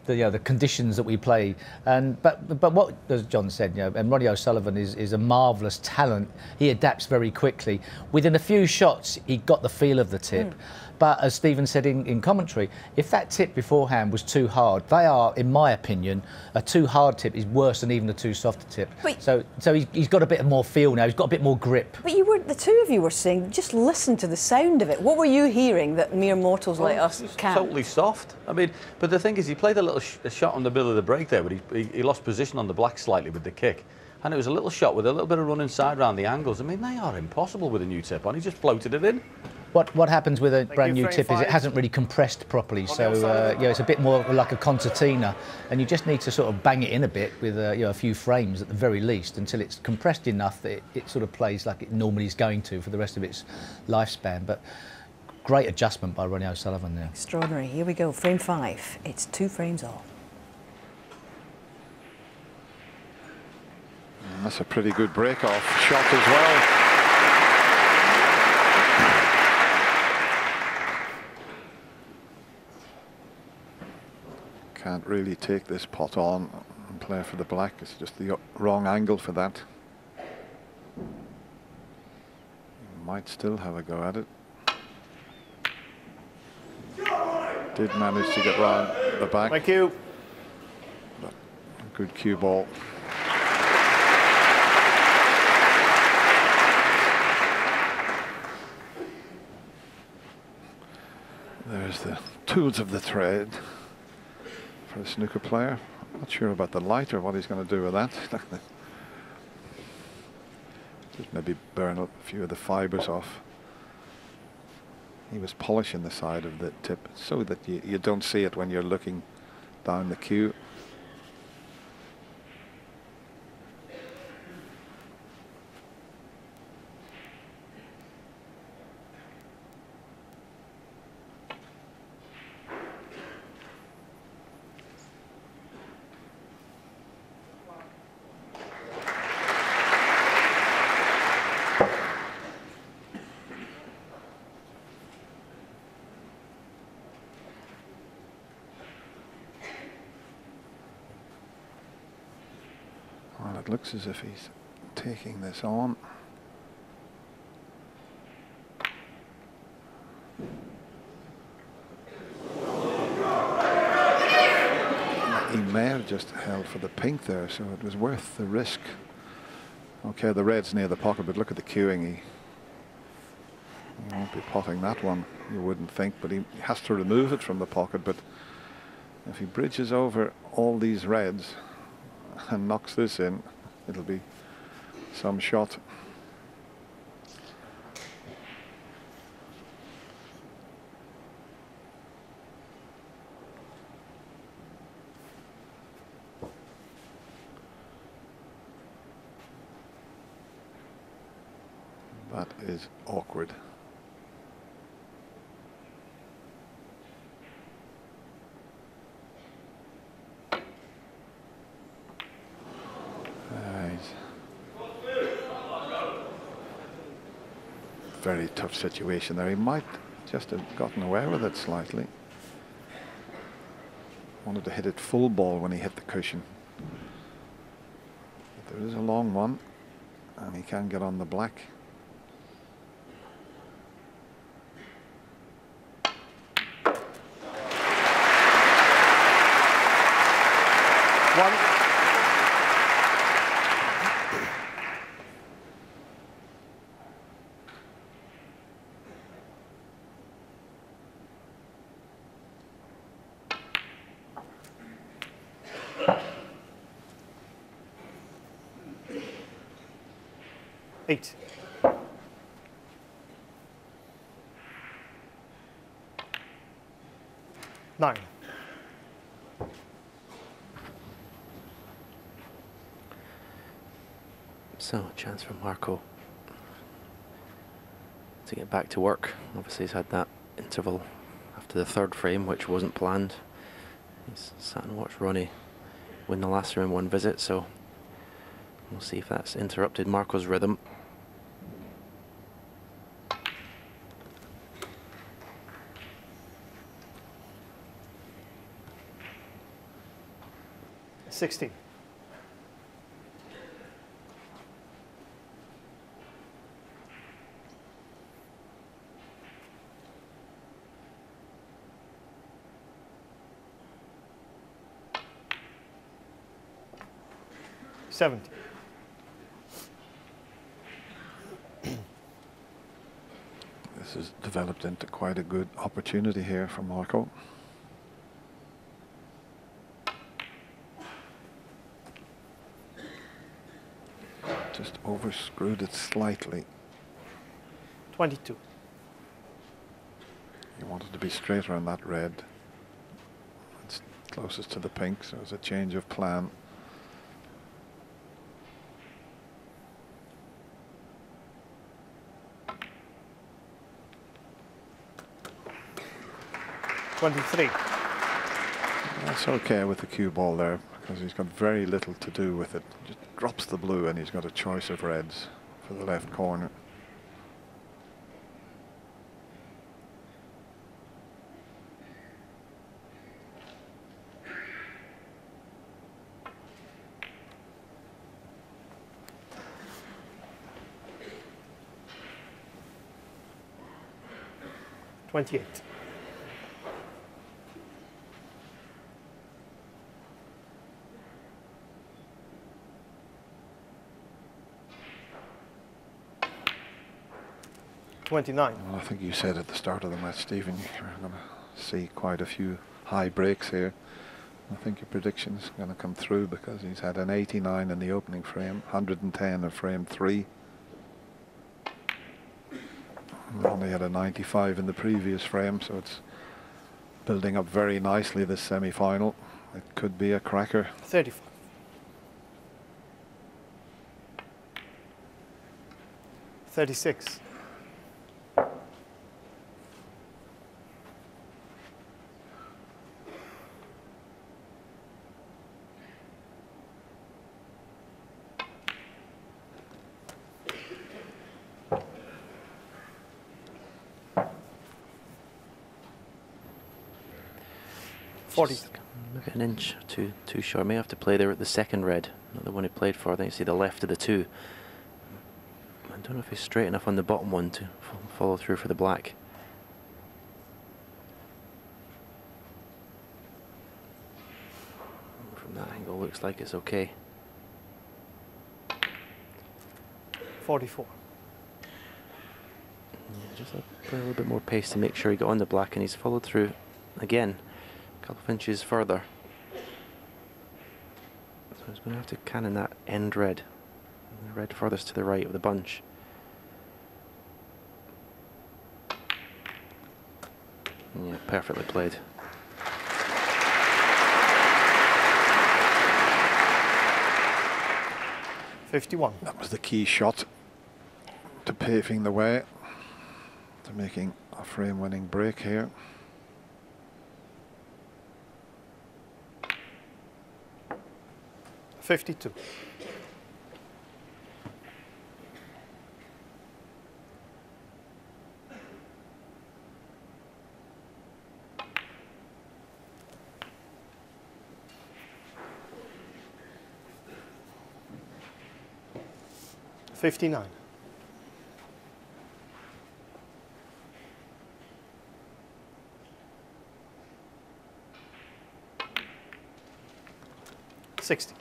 you know, the conditions that we play. And but what, as John said, you know, and Ronnie O'Sullivan is a marvellous talent. He adapts very quickly. Within a few shots, he got the feel of the tip. Mm. But as Stephen said in commentary, if that tip beforehand was too hard, they are, in my opinion, a too hard tip is worse than even a too soft tip. But so he's got a bit more feel now. He's got a bit more grip. But you were, the two of you were saying, just listen to the sound of it. What were you hearing that mere mortals like us can't? Totally soft. I mean, but the thing is, he played a little shot on the middle of the break there, but he lost position on the black slightly with the kick. And it was a little shot with a little bit of run inside round the angles. I mean, they are impossible with a new tip on. He just floated it in. What happens with a brand new tip is it hasn't really compressed properly, so you know, it's a bit more like a concertina, and you just need to sort of bang it in a bit with you know, a few frames at the very least until it's compressed enough that it sort of plays like it normally is going to for the rest of its lifespan. But great adjustment by Ronnie O'Sullivan there. Extraordinary. Here we go, frame 5. It's 2 frames all. That's a pretty good break-off shot as well. Can't really take this pot on and play for the black. It's just the wrong angle for that. Might still have a go at it. Did manage to get round the back. Thank you. But good cue ball. There's the tools of the trade. For a snooker player, not sure about the lighter, what he's going to do with that. Just maybe burn up a few of the fibres off. He was polishing the side of the tip so that you don't see it when you're looking down the cue. Looks as if he's taking this on. He may have just held for the pink there, so it was worth the risk. Okay, the red's near the pocket, but look at the queuing. He won't be potting that one, you wouldn't think, but he has to remove it from the pocket. But if he bridges over all these reds and knocks this in, it'll be some shot. That is awkward. Very tough situation there. He might just have gotten away with it slightly. Wanted to hit it full ball when he hit the cushion. But there is a long one, and he can get on the black. One. Eight. Nine. So, a chance for Marco to get back to work. Obviously, he's had that interval after the third frame, which wasn't planned. He's sat and watched Ronnie win the last round one visit, so we'll see if that's interrupted Marco's rhythm. Sixteen. 17. This has developed into quite a good opportunity here for Marco. 'Screwed it slightly. 22. He wanted to be straighter on that red. It's closest to the pink, so it's a change of plan. Twenty-three. That's okay with the cue ball there, because he's got very little to do with it. Just drops the blue and he's got a choice of reds for the left corner. 28. 29. Well, I think you said at the start of the match, Stephen, you're going to see quite a few high breaks here. I think your prediction's going to come through, because he's had an 89 in the opening frame, 110 in frame 3. Ronnie had a 95 in the previous frame, so it's building up very nicely this semi-final. It could be a cracker. 35. Just look at an inch or two short. May have to play there at the second red, not the one he played for. I think you see the left of the two. I don't know if he's straight enough on the bottom one to follow through for the black. From that angle, looks like it's okay. 44. Yeah, just play a little bit more pace to make sure he got on the black, and he's followed through again. Couple of inches further. So he's going to have to cannon that end red. The red furthest to the right of the bunch. And yeah, perfectly played. That was the key shot to paving the way to making a frame winning break here. 52. Fifty-nine. 60.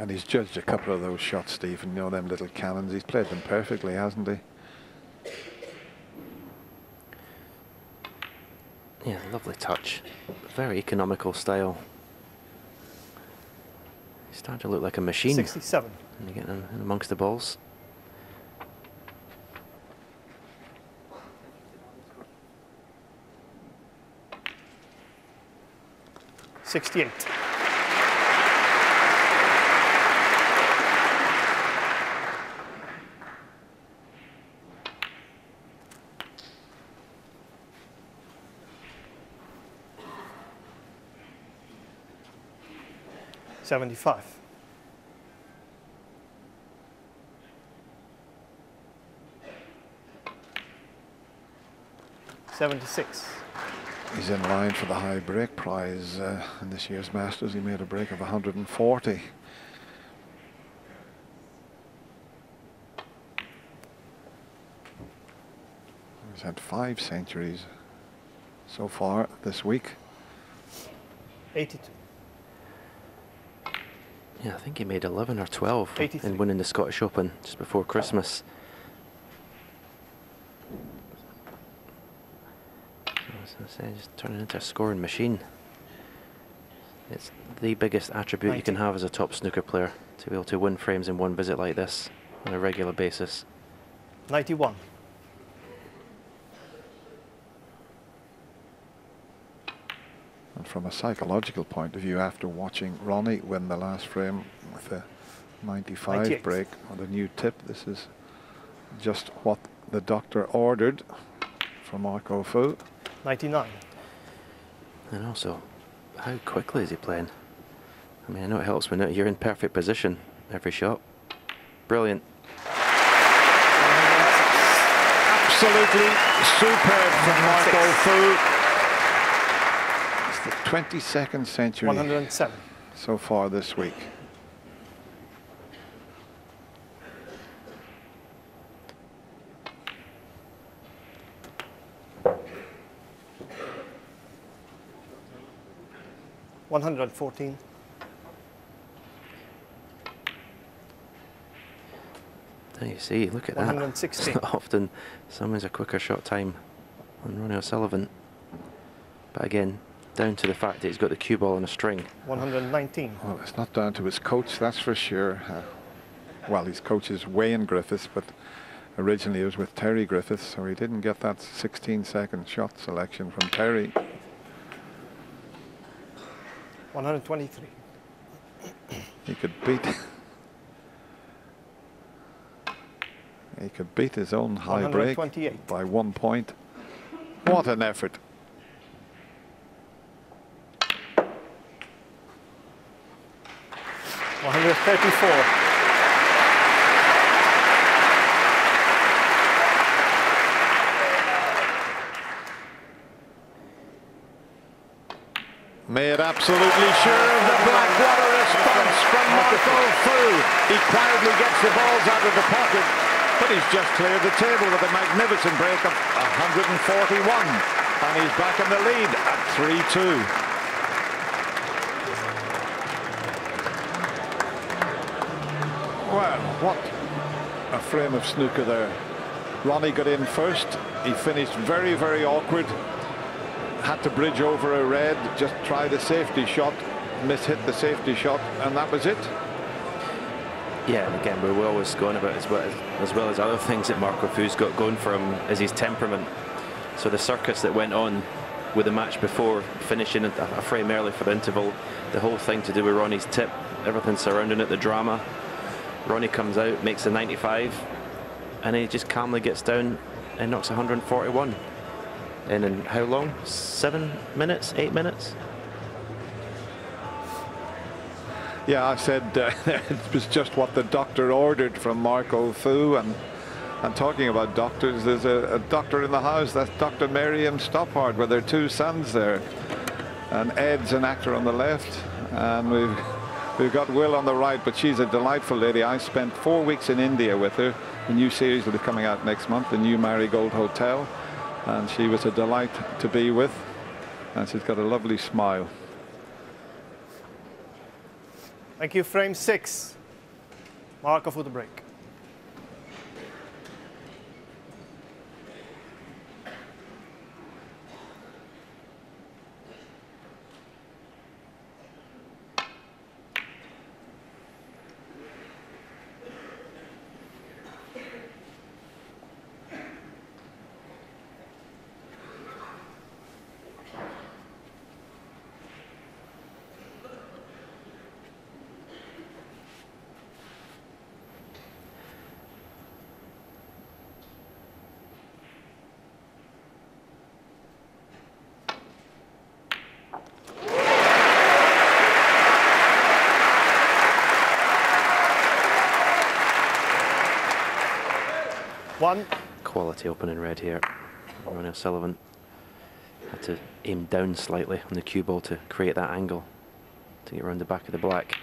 And he's judged a couple of those shots, Stephen, you know, them little cannons. He's played them perfectly, hasn't he? Yeah, lovely touch. Very economical style. He's starting to look like a machine. 67. And you're getting in amongst the balls. Sixty-eight. 75. 76. He's in line for the high break prize in this year's Masters. He made a break of 140. He's had 5 centuries so far this week. 82. Yeah, I think he made 11 or 12 in winning the Scottish Open just before Christmas. So as I say, just turning into a scoring machine. It's the biggest attribute you can have as a top snooker player, to be able to win frames in one visit like this on a regular basis. 91. From a psychological point of view, after watching Ronnie win the last frame with a 95 break on the new tip, this is just what the doctor ordered from Marco Fu. 99. And also, how quickly is he playing? I mean, I know it helps when you're in perfect position every shot. Brilliant. Absolutely superb from Marco Fu. 22nd century 107. So far this week. There you see, look at that. 116. Often someone's a quicker shot time on Ronnie O'Sullivan. But again, down to the fact that he's got the cue ball on a string. 119. Well, it's not down to his coach, that's for sure. Well, his coach is Wayne Griffiths, but originally it was with Terry Griffiths, so he didn't get that 16-second shot selection from Terry. 123. He could beat. He could beat his own high break by 1 point. What an effort. Made absolutely sure of the Blackwater response from Marco Fu. He proudly gets the balls out of the pocket, but he's just cleared the table with a magnificent break of 141, and he's back in the lead at 3-2. Well, what a frame of snooker there. Ronnie got in first. He finished very, very awkward. Had to bridge over a red, just try the safety shot, mishit the safety shot, and that was it. Yeah, and again, we're always going about as well as other things that Marco Fu's got going for him is his temperament. So the circus that went on with the match before, finishing a frame early for the interval, the whole thing to do with Ronnie's tip, everything surrounding it, the drama. Ronnie comes out, makes a 95, and he just calmly gets down and knocks 141. And in how long? 7 minutes? 8 minutes? Yeah, I said it was just what the doctor ordered from Marco Fu. And talking about doctors, there's a doctor in the house. That's Dr. Miriam Stoppard with their two sons there. And Ed's an actor on the left, and We've got Will on the right, but she's a delightful lady. I spent 4 weeks in India with her. The new series will be coming out next month, the new Marigold Hotel. And she was a delight to be with. And she's got a lovely smile. Thank you. Frame six. Marco for the break. One. Quality opening red here. Ronnie O'Sullivan had to aim down slightly on the cue ball to create that angle to get around the back of the black.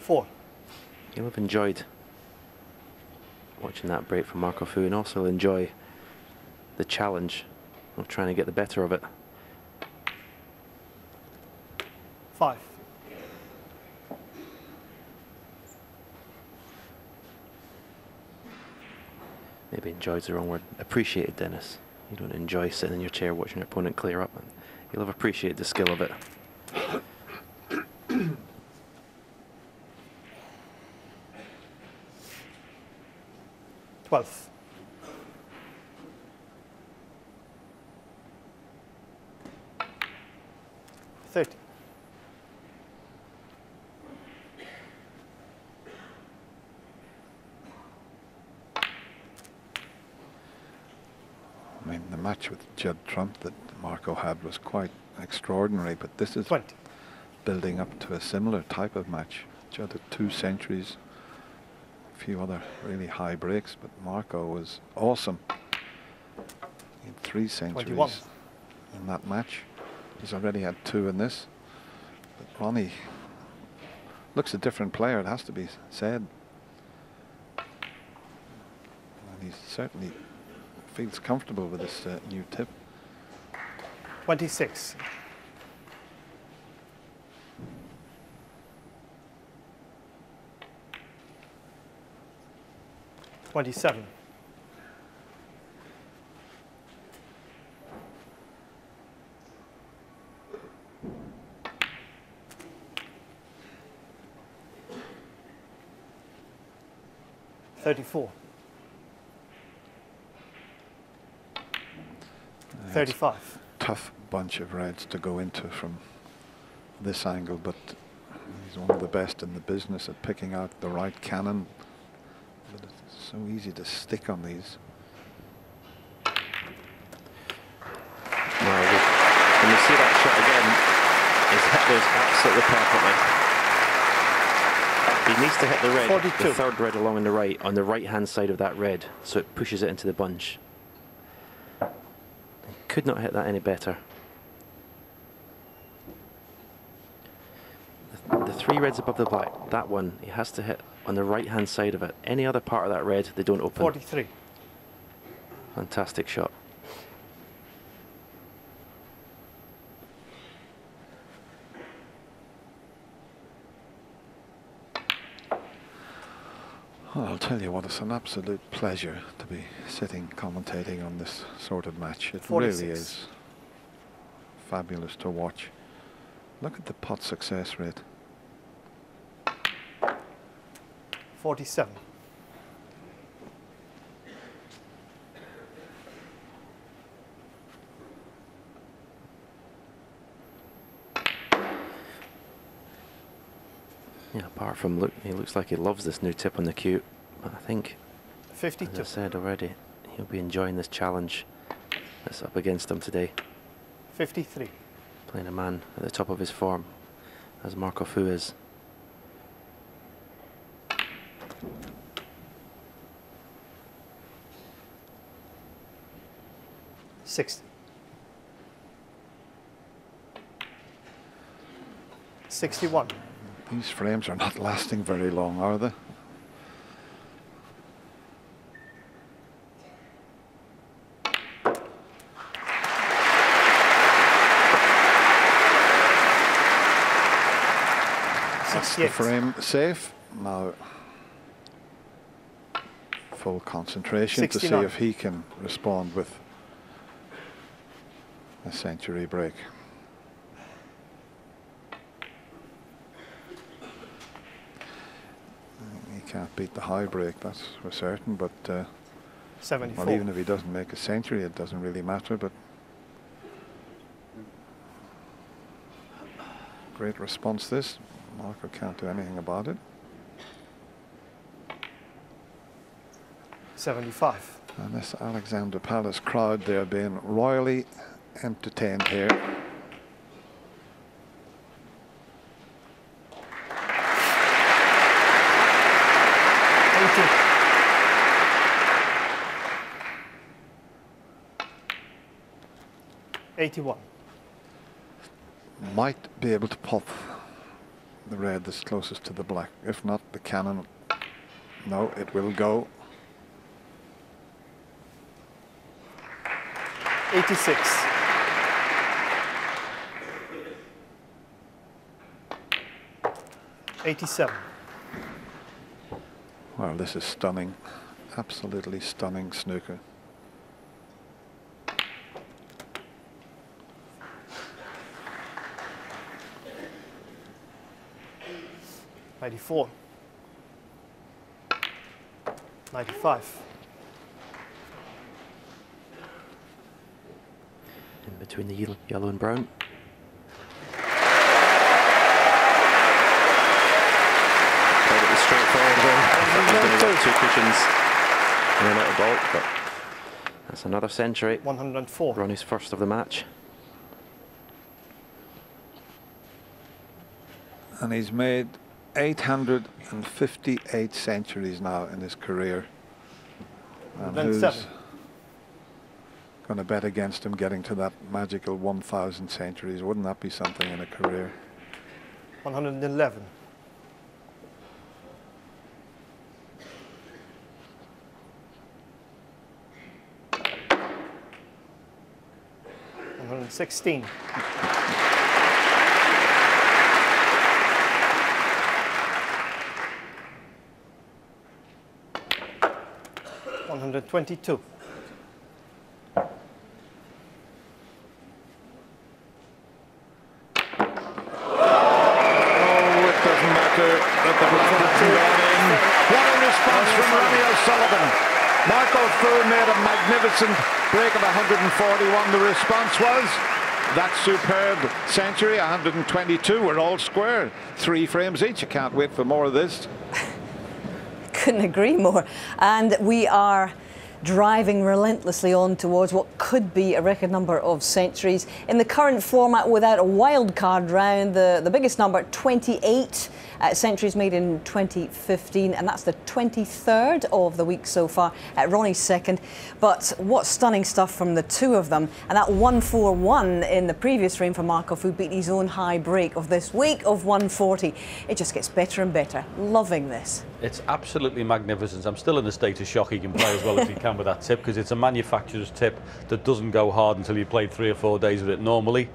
Four. You'll have enjoyed watching that break from Marco Fu, and also enjoy the challenge of trying to get the better of it. Five. Maybe enjoyed's the wrong word. Appreciated, Dennis. You don't enjoy sitting in your chair watching your opponent clear up. You'll have appreciated the skill of it. Twelve. With Judd Trump that Marco had was quite extraordinary, but this is 20. Building up to a similar type of match. Judd had 2 centuries, a few other really high breaks, but Marco was awesome. He had 3 centuries 21. In that match. He's already had 2 in this. But Ronnie looks a different player, it has to be said. And he's certainly feels comfortable with this new tip. 26. Twenty-seven. 27. 34. 35. Tough bunch of reds to go into from this angle, but he's one of the best in the business at picking out the right cannon. But it's so easy to stick on these. Well, when you see that shot again, his head goes absolutely perfectly. He needs to hit the red, 42. The third red along on the right-hand side of that red, so it pushes it into the bunch. Could not hit that any better. The three reds above the black, that one, he has to hit on the right-hand side of it. Any other part of that red, they don't open. 43. Fantastic shot. Well, I'll tell you what, it's an absolute pleasure to be sitting commentating on this sort of match. It 46. Really is fabulous to watch. Look at the pot success rate. 47. Yeah, apart from look, he looks like he loves this new tip on the cue, but I think, 52. As I said already, he'll be enjoying this challenge that's up against him today. 53. Playing a man at the top of his form, as Marco Fu is. 60. 61. These frames are not lasting very long, are they? 68. That's the frame safe. Now, full concentration 69. To see if he can respond with a century break. 'Can't beat the high break, that's for certain, but 74. Well, even if he doesn't make a century, it doesn't really matter, but great response this. Marco can't do anything about it. 75. And this Alexandra Palace crowd, they're being royally entertained here. 81. Might be able to pop the red that's closest to the black. If not, the cannon. No, it will go. 86. 87. Well, this is stunning. Absolutely stunning snooker. 94. 95. In between the yellow and brown. 2 cushions and a little bolt, but that's another century. 104. Ronnie's first of the match. And he's made 858 centuries now in his career. And who's going to bet against him getting to that magical 1,000 centuries? Wouldn't that be something in a career? 111. 116. 122. What a response from Ronnie O'Sullivan. Michael Fu made a magnificent break of 141. The response was, that's superb century, 122. We're all square. 3 frames each. I can't wait for more of this. Couldn't agree more. And we are driving relentlessly on towards what could be a record number of centuries. In the current format, without a wild card round, the biggest number, 28 centuries made in 2015, and that's the 23rd of the week so far. Ronnie's second, but what stunning stuff from the two of them. And that 141 in the previous frame for Marco Fu beat his own high break of this week of 140. It just gets better and better. Loving this. It's absolutely magnificent. I'm still in a state of shock. He can play as well as he can with that tip, because it's a manufacturer's tip that doesn't go hard until you played 3 or 4 days with it normally.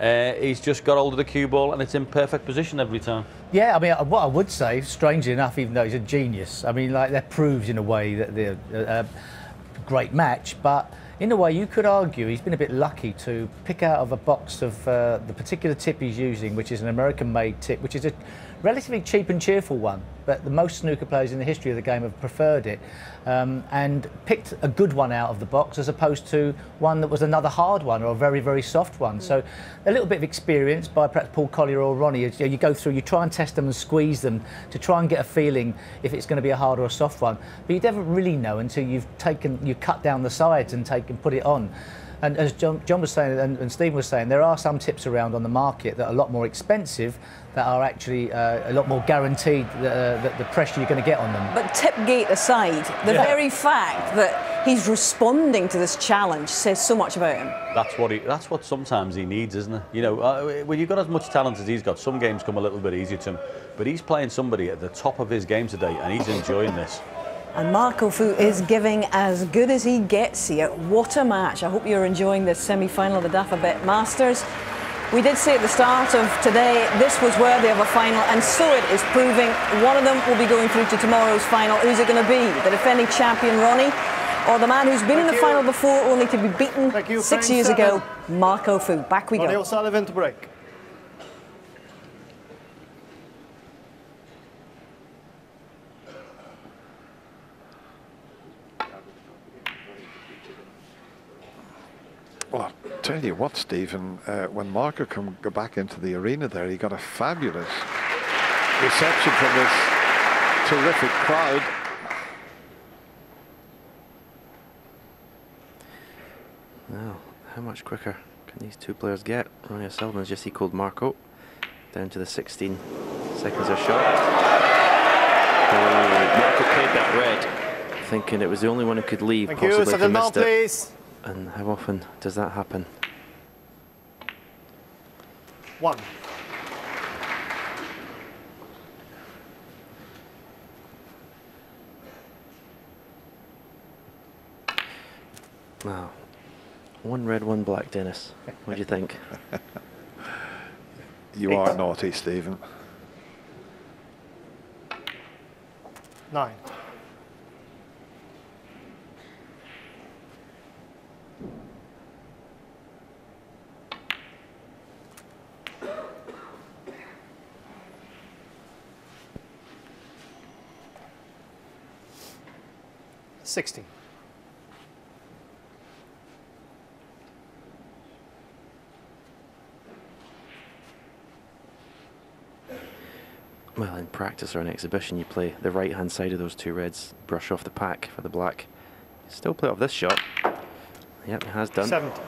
He's just got hold of the cue ball and it's in perfect position every time. Yeah, I mean, what I would say, strangely enough, even though he's a genius, I mean, like, that proves in a way that they're a great match, but in a way you could argue he's been a bit lucky to pick out of a box of the particular tip he's using, which is an American-made tip, which is a relatively cheap and cheerful one, but the most snooker players in the history of the game have preferred it, and picked a good one out of the box as opposed to one that was another hard one or a very, very soft one. So a little bit of experience by perhaps Paul Collier or Ronnie. You go through, you try and test them and squeeze them to try and get a feeling if it's going to be a hard or a soft one, but you never really know until you cut down the sides and put it on. And as John was saying, and Stephen was saying, there are some tips around on the market that are a lot more expensive, that are actually a lot more guaranteed the pressure you're going to get on them. But Tipgate aside, the very fact that he's responding to this challenge says so much about him. That's what sometimes he needs, isn't it? You know, when you've got as much talent as he's got, some games come a little bit easier to him. But he's playing somebody at the top of his game today, and he's enjoying this. And Marco Fu is giving as good as he gets here. What a match. I hope you're enjoying this semi-final of the Daffabet Masters. We did say at the start of today, this was worthy of a final, and so it is proving. One of them will be going through to tomorrow's final. Who's it going to be? The defending champion, Ronnie, or the man who's been in the final before, only to be beaten 6 years ago, Marco Fu. Back we go. Neil O'Sullivan to break. Well, I'll tell you what, Stephen, when Marco can go back into the arena there, he got a fabulous reception from this terrific crowd. Now, how much quicker can these two players get? Ronnie O'Sullivan has just equaled Marco. Down to the 16 seconds of shot. Marco played that red, thinking it was the only one who could leave. Thank possibly you, missed it. Please. And how often does that happen? One. Wow. 1 red, 1 black, Dennis. What do you think? You are naughty, Stephen. 9. Sixteen. 16. Well, in practice or an exhibition, you play the right hand side of those 2 reds, brush off the pack for the black. Still play off this shot. Yep, it has done. 17.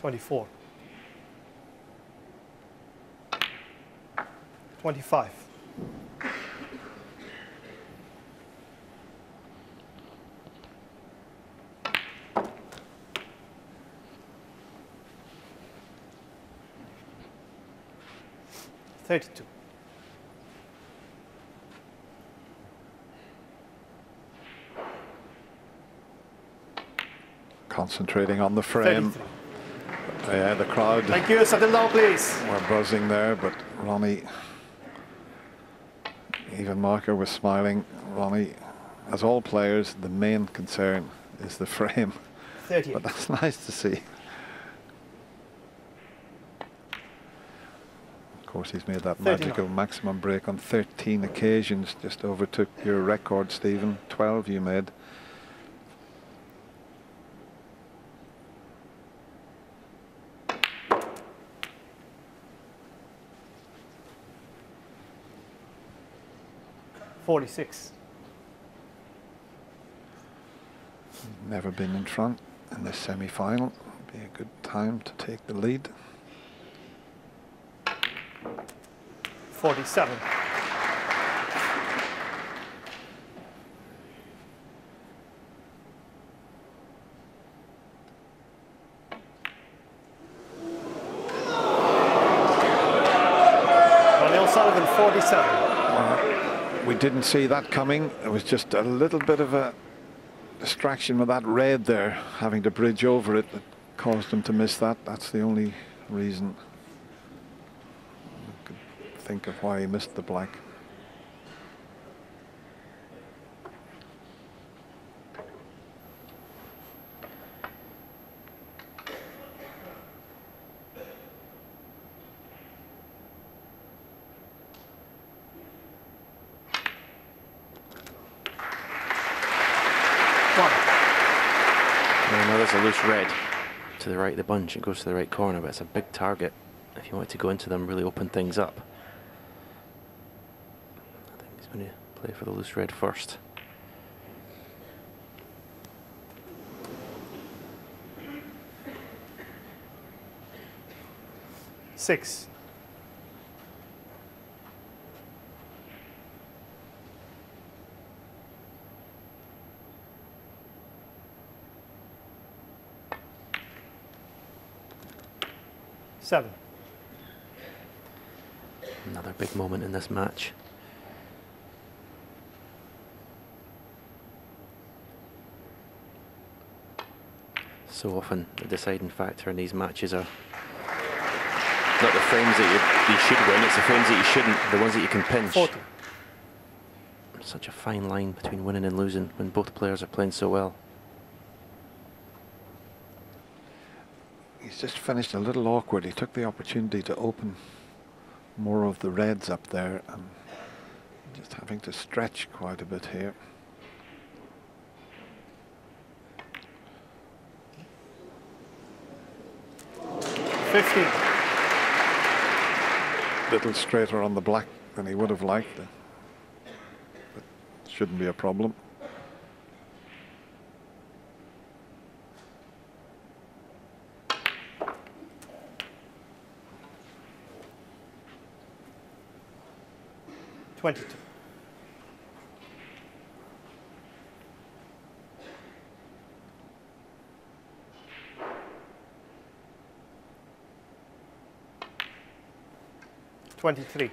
Twenty-four. 25. 32. 33. Concentrating on the frame. 33. Yeah, the crowd. Thank you, settle down, please. We're buzzing there, but Ronnie Even Marco was smiling. Ronnie, as all players, the main concern is the frame. 30. But that's nice to see. Of course, he's made that magical maximum break on 13 occasions. Just overtook your record, Stephen. 12 you made. Never been in front in this semi-final. Be a good time to take the lead. 47. Ronnie O'Sullivan, 47. We didn't see that coming. It was just a little bit of a distraction with that red there, having to bridge over it, that caused them to miss that. That's the only reason I could think of why he missed the black. 1. Now there's a loose red to the right of the bunch. It goes to the right corner, but it's a big target. If you want to go into them, really open things up. I think he's going to play for the loose red first. 6. 7. Another big moment in this match. So often the deciding factor in these matches are not the frames that you should win, it's the frames that you shouldn't, the ones that you can pinch. 40. Such a fine line between winning and losing when both players are playing so well. He's just finished a little awkward. He took the opportunity to open more of the reds up there, and just having to stretch quite a bit here. 50. A little straighter on the black than he would have liked, but shouldn't be a problem. 22. Twenty-three.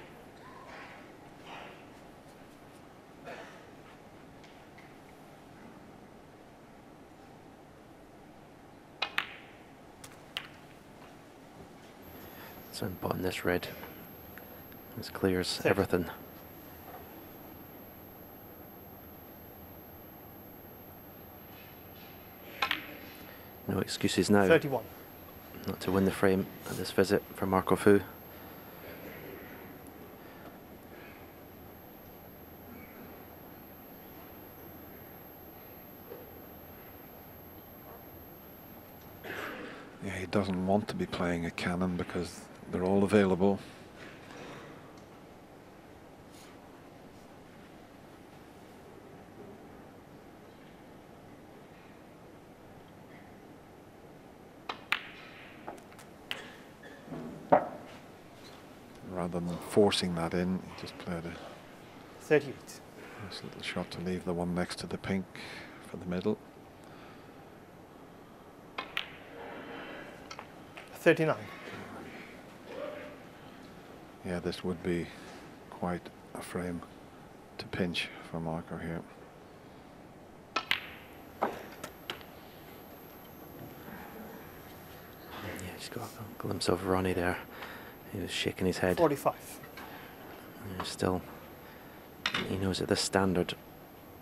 7 button this red. This clears everything. 7. No excuses now. 31. Not to win the frame at this visit for Marco Fu. Yeah, he doesn't want to be playing a cannon because they're all available. 7. Forcing that in, he just played a 38. Nice little shot to leave the one next to the pink for the middle. 39. Yeah, this would be quite a frame to pinch for Marco here. 'Just got a glimpse of Ronnie there. He was shaking his head. 45. Still He knows at this standard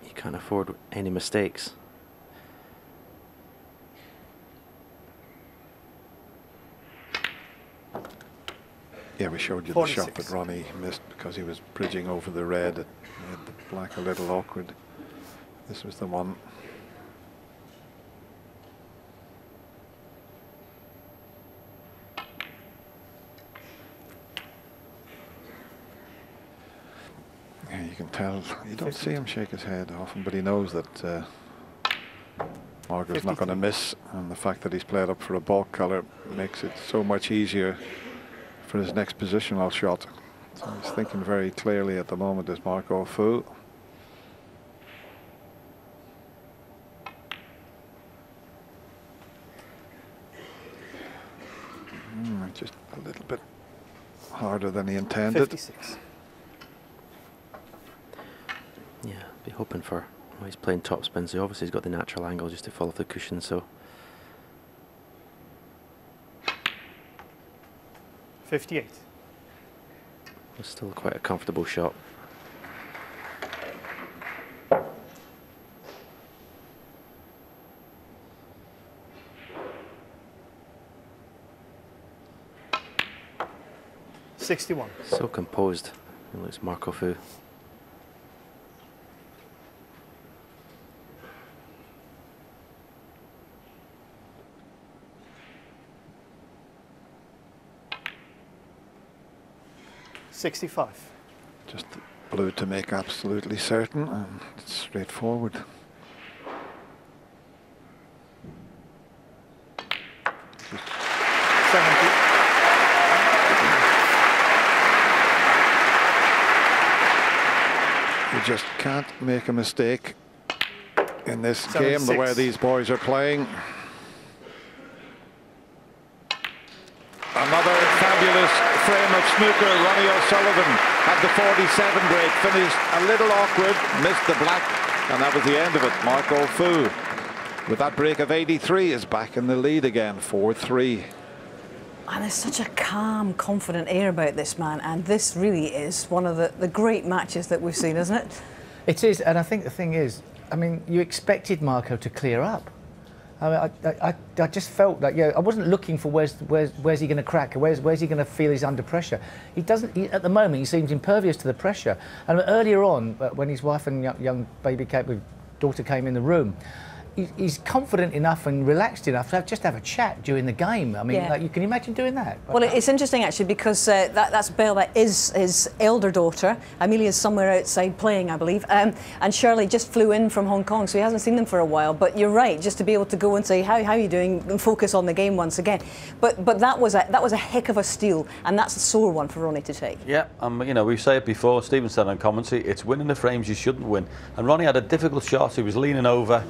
he can't afford any mistakes. Yeah, we showed you 46. The shot that Ronnie missed because he was bridging over the red. It made the black a little awkward. This was the one. Yeah, you can tell. You don't see him shake his head often, but he knows that Marco's not going to miss. And the fact that he's played up for a ball colour makes it so much easier for his next positional shot. So he's thinking very clearly at the moment is Marco Fu. Just a little bit harder than he intended. 56. Yeah, be hoping for, well, he's playing top spin, so obviously he's got the natural angle just to fall off the cushion, so 58. It's still quite a comfortable shot. So composed, it looks Marco Fu. Just blue to make absolutely certain, and it's straightforward. 70. You just can't make a mistake in this game, the way these boys are playing. Another fabulous frame of snooker. Ronnie O'Sullivan had the 47 break, finished a little awkward, missed the black, and that was the end of it. Marco Fu, with that break of 83, is back in the lead again, 4-3. And there's such a calm, confident air about this man, and this really is one of the great matches that we've seen, isn't it? It is, and I think the thing is, I mean, you expected Marco to clear up. I just felt like, yeah, I wasn't looking for where's he going to crack, where's he going to feel he's under pressure. He doesn't, at the moment, he seems impervious to the pressure. And earlier on, when his wife and young baby daughter came in the room, he's confident enough and relaxed enough to just have a chat during the game. I mean, yeah, like, you can imagine doing that. Well, it's interesting, actually, because that's Bell, that is his elder daughter. Amelia's somewhere outside playing, I believe. And Shirley just flew in from Hong Kong, so he hasn't seen them for a while. But you're right, just to be able to go and say, how are you doing, and focus on the game once again. But that was a heck of a steal, and that's a sore one for Ronnie to take. Yeah, you know, we say it before, Stephen said on commentary, it's winning the frames you shouldn't win. And Ronnie had a difficult shot, he was leaning over.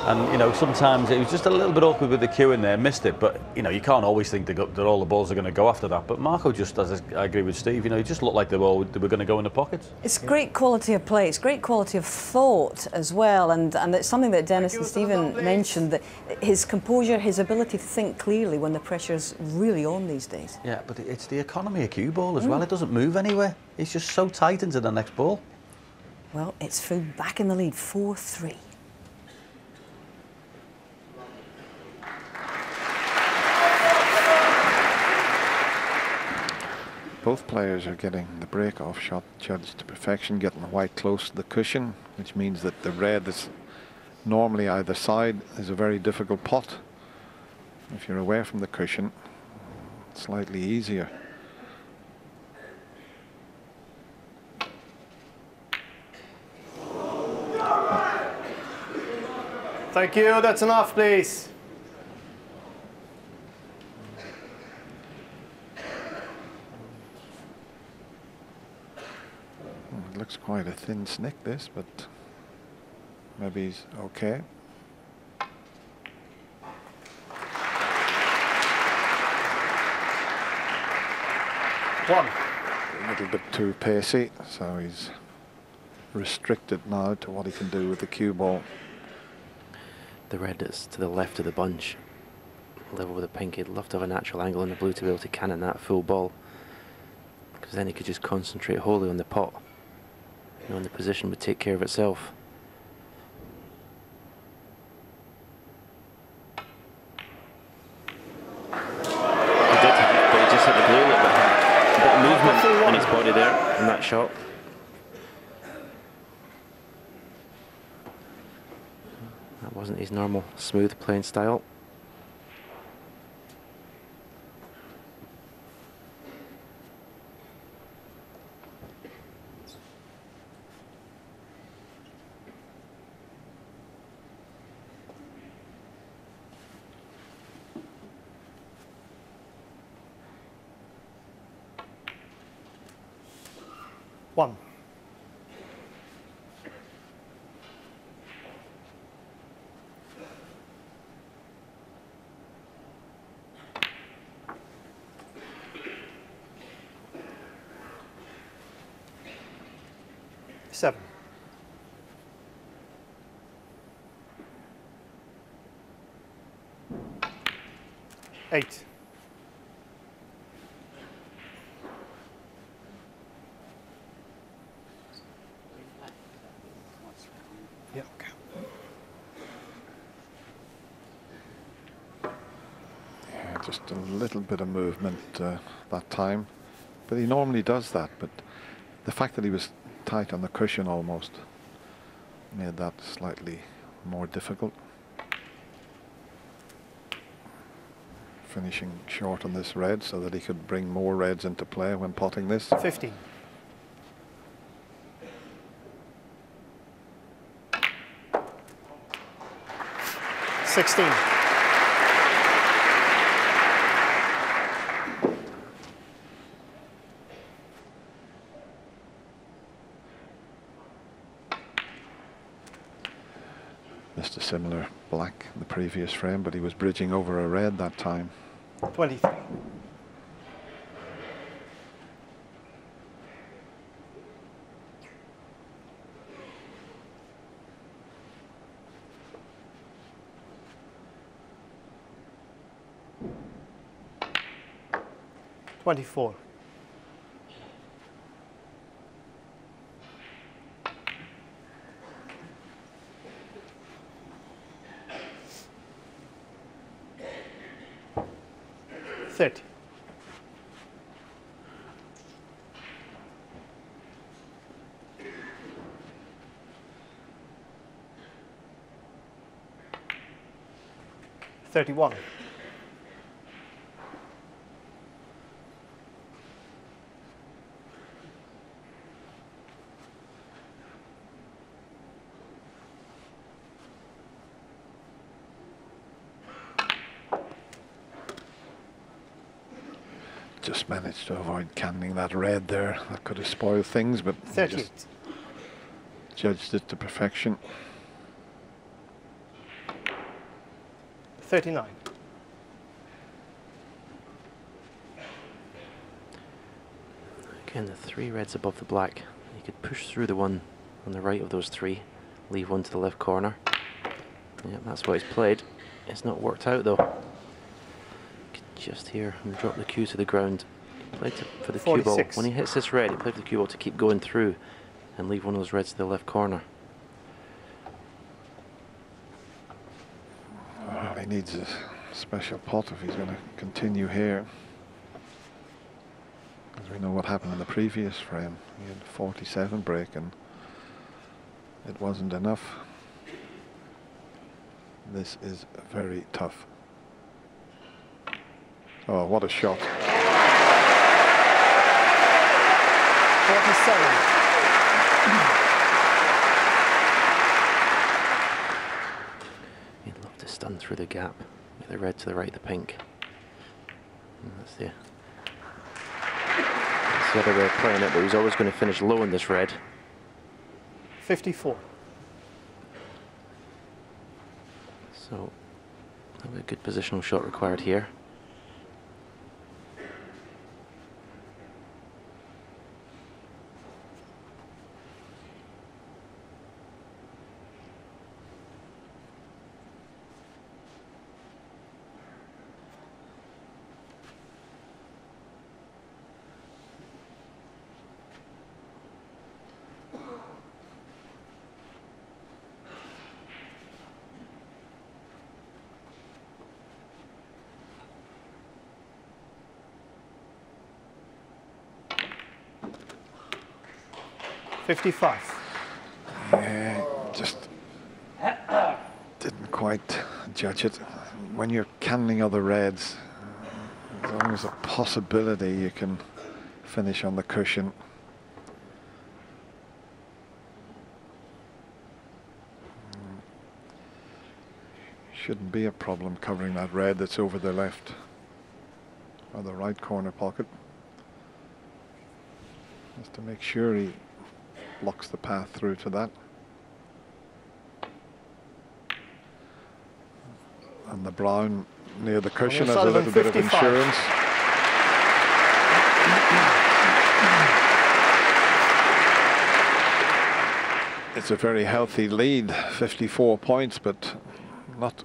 And, you know, sometimes it was just a little bit awkward with the cue in there, missed it. But, you know, you can't always think that all the balls are going to go after that. But Marco just, as I agree with Steve, you know, he just looked like they were going to go in the pockets. It's great quality of play. It's great quality of thought as well. And it's something that Dennis and Stephen mentioned, that his composure, his ability to think clearly when the pressure's really on these days. Yeah, but it's the economy of cue ball as well. It doesn't move anywhere. It's just so tight into the next ball. Well, it's Fu back in the lead, 4-3. Both players are getting the break-off shot judged to perfection, getting the white close to the cushion, which means that the red that's normally either side is a very difficult pot. If you're away from the cushion, it's slightly easier. Thank you, that's enough, please. Looks quite a thin snick, this, but maybe he's okay. A little bit too pacey, so he's restricted now to what he can do with the cue ball. The red is to the left of the bunch, level with the pink. He'd love to have a natural angle in the blue to be able to cannon that full ball, because then he could just concentrate wholly on the pot. knowing the position would take care of itself. There in that shot. That wasn't his normal smooth playing style. One. Seven. Eight. Just a little bit of movement that time, but he normally does that, but the fact that he was tight on the cushion almost made that slightly more difficult. Finishing short on this red so that he could bring more reds into play when potting this. 15. Sixteen. 16. Similar black in the previous frame, but he was bridging over a red that time. 23. Twenty-four. 30. 31. 30. Just managed to avoid canning that red there. That could have spoiled things, but just judged it to perfection. 39. Again, the three reds above the black. You could push through the one on the right of those three, leave one to the left corner. Yep, that's what he's played. It's not worked out though. Just here and drop the cue to the ground. He played for the cue ball. When he hits this red, he played for the cue ball to keep going through and leave one of those reds to the left corner. Well, he needs a special pot if he's going to continue here. As we know what happened in the previous frame. He had 47 break and it wasn't enough. This is very tough. Oh, what a shot. 47. He'd love to stun through the gap. The red to the right, the pink. And that's the other way of playing it, but he's always going to finish low in this red. 54. So, a good positional shot required here. 55. Yeah, just didn't quite judge it. When you're canning other reds, there's always a possibility you can finish on the cushion. Shouldn't be a problem covering that red that's over the left or the right corner pocket. Just to make sure he blocks the path through to that. And the brown near the cushion has a little bit of insurance. It's a very healthy lead, 54 points, but not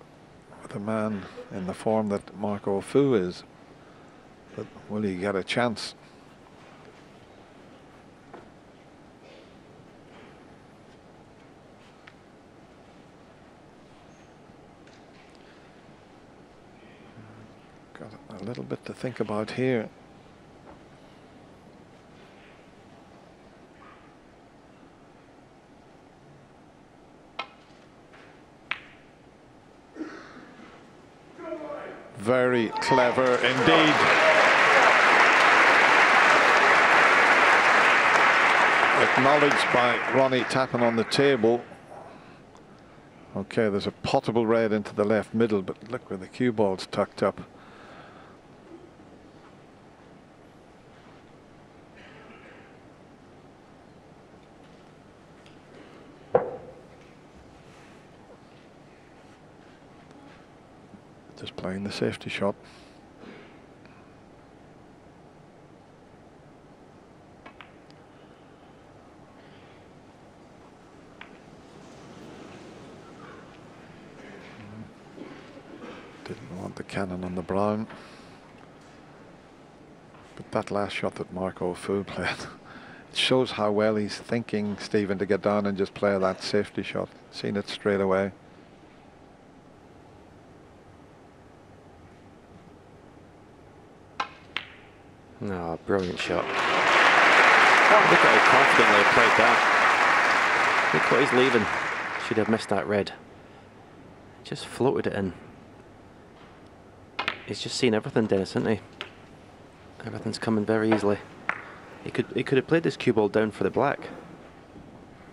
the man in the form that Marco Fu is, but will he get a chance? Got a little bit to think about here. Very clever indeed. Acknowledged by Ronnie, tapping on the table. Okay, there's a potable red into the left middle, but look where the cue ball's tucked up. Just playing the safety shot. Didn't want the cannon on the brown. But that last shot that Marco Fu played, it shows how well he's thinking, Stephen, to get down and just play that safety shot. Seen it straight away. No, brilliant shot. Oh, look at how confidently he played that. Look what he's leaving. Should have missed that red. Just floated it in. He's just seen everything, Dennis, isn't he? Everything's coming very easily. He could have played this cue ball down for the black.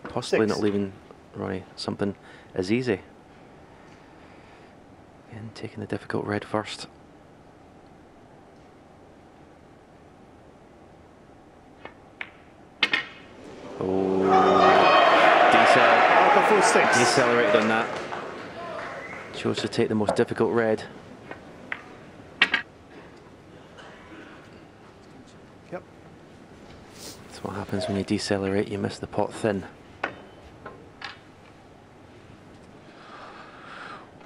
Possibly not leaving Ronnie something as easy. And taking the difficult red first. Oh, decelerated on that. Chose to take the most difficult red. Yep. That's what happens when you decelerate, you miss the pot thin.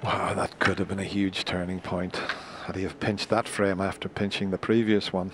Wow, that could have been a huge turning point. Had he have pinched that frame after pinching the previous one?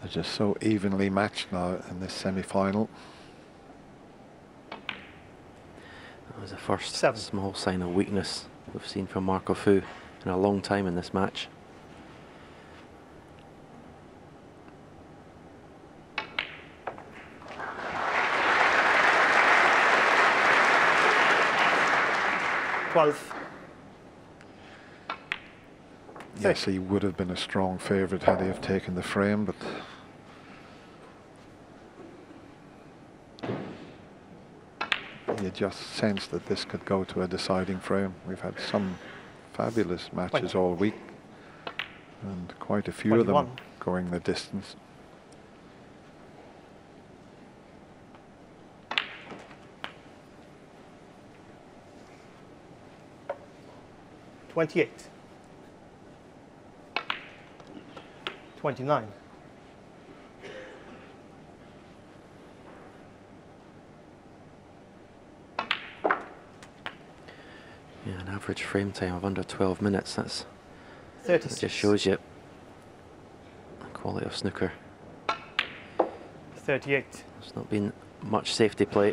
They're just so evenly matched now in this semi-final. That was the first small sign of weakness we've seen from Marco Fu in a long time in this match. Yes, he would have been a strong favourite had he have taken the frame, but you just sense that this could go to a deciding frame. We've had some fabulous matches all week, and quite a few of them going the distance. 29. Yeah, an average frame time of under 12 minutes. That's 36. That just shows you the quality of snooker. 38. There's not been much safety play.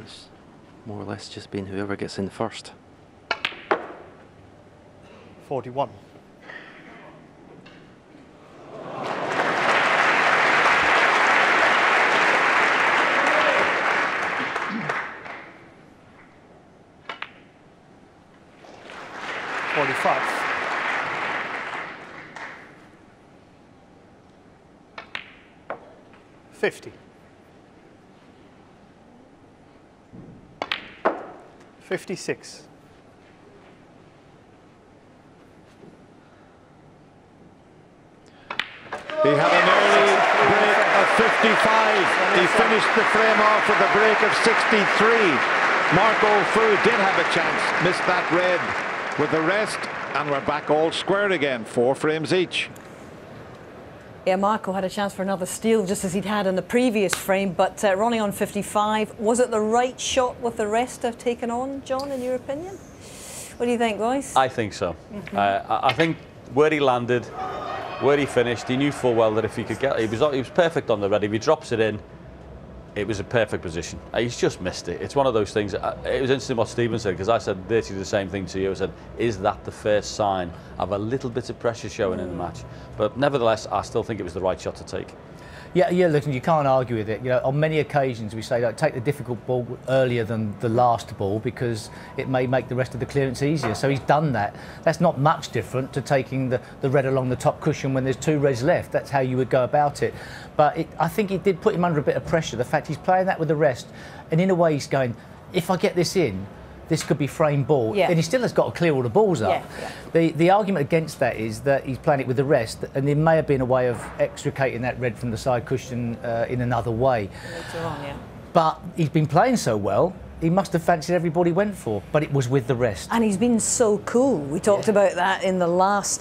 It's more or less just been whoever gets in first. 41. Fifty-six. 55, he finished the frame off with a break of 63. Marco Fu did have a chance, missed that red with the rest, and we're back all squared again, 4 frames each. Yeah, Marco had a chance for another steal just as he'd had in the previous frame, but Ronnie on 55, was it the right shot with the rest to have taken on, John, in your opinion? What do you think, boys? I think so. I think where he landed, where he finished, he knew full well that if he could get, he was perfect on the red. If he drops it in, it was a perfect position. He's just missed it. It's one of those things. It was interesting what Stephen said, because I said virtually the same thing to you. I said, is that the first sign of a little bit of pressure showing in the match? But nevertheless, I still think it was the right shot to take. Yeah, yeah. Listen, you can't argue with it. You know, on many occasions we say, like, take the difficult ball earlier than the last ball because it may make the rest of the clearance easier. So he's done that. That's not much different to taking the red along the top cushion when there's 2 reds left. That's how you would go about it. But I think it did put him under a bit of pressure. The fact he's playing that with the rest, and in a way he's going, if I get this in, this could be frame ball, and he still has got to clear all the balls up. The argument against that is that he's playing it with the rest, and there may have been a way of extricating that red from the side cushion in another way. But he's been playing so well, he must have fancied everybody went for, but it was with the rest. And he's been so cool. We talked about that in the last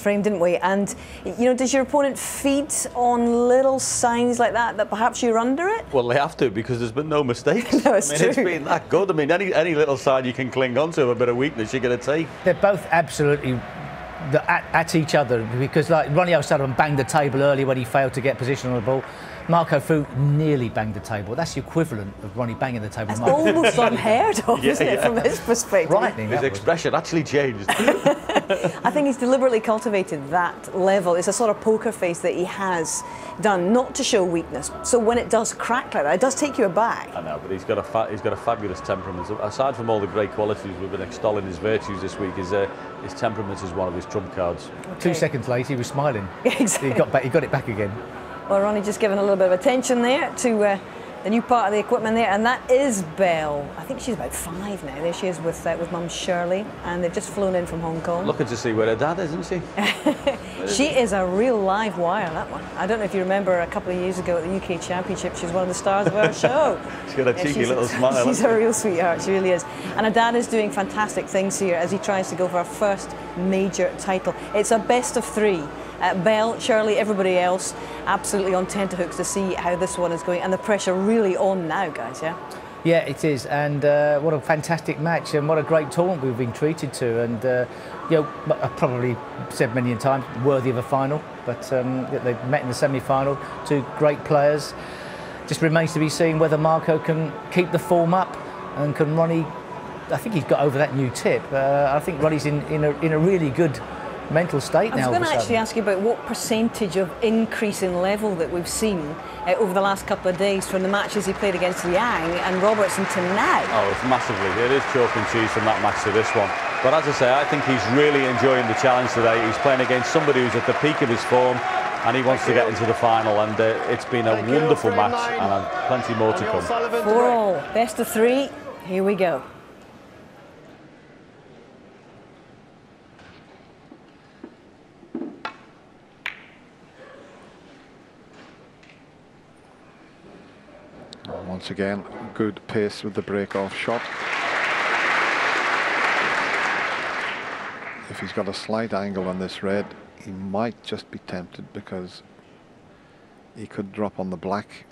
frame, didn't we? And, you know, does your opponent feed on little signs like that, that perhaps you're under it? Well, they have to, because there's been no mistakes. No, it's true. It's been that good. I mean, any little sign you can cling on to, a bit of weakness you're going to take. They're both absolutely at each other, because, like, Ronnie O'Sullivan banged the table early when he failed to get position on the ball. Marco Fu nearly banged the table. That's the equivalent of Ronnie banging the table. That's almost unheard of, isn't it, from his perspective? Frightening. His expression actually changed. I think he's deliberately cultivated that level. It's a sort of poker face that he has done, not to show weakness. So when it does crack like that, it does take you aback. I know, but he's got a fabulous temperament. Aside from all the great qualities we've been extolling his virtues this week, his temperament is one of his trump cards. Okay. 2 seconds later, he was smiling. Exactly. He got it back again. Well, Ronnie just giving a little bit of attention there to the new part of the equipment there, and that is Bell. I think she's about 5 now. There she is with Mum Shirley, and they've just flown in from Hong Kong. Looking to see where her dad is, isn't she? She is a real live wire, that one. I don't know if you remember a couple of years ago at the UK Championship, she's one of the stars of our show. She's got a cheeky little smile. She's a real sweetheart, she really is. And her dad is doing fantastic things here as he tries to go for her first major title. It's a best of 3. Bell, Shirley, everybody else absolutely on tenterhooks to see how this one is going, and the pressure really on now, guys, yeah? Yeah, it is, and what a fantastic match, and what a great tournament we've been treated to, and you know, I've probably said many times, worthy of a final, but they've met in the semi-final, 2 great players. Just remains to be seen whether Marco can keep the form up, and can Ronnie, I think he's got over that new tip. I think Ronnie's in a really good mental state now. I was going to actually ask you about what percentage of increase in level that we've seen over the last couple of days from the matches he played against Liang and Robertson to now. Oh, it's massively. It is chalk and cheese from that match to this one. But as I say, I think he's really enjoying the challenge today. He's playing against somebody who's at the peak of his form, and he wants to get into the final, and it's been a wonderful match, and plenty more to come. 4 all, best of 3, here we go. Once again, good pace with the break-off shot. If he's got a slight angle on this red, he might just be tempted because he could drop on the black.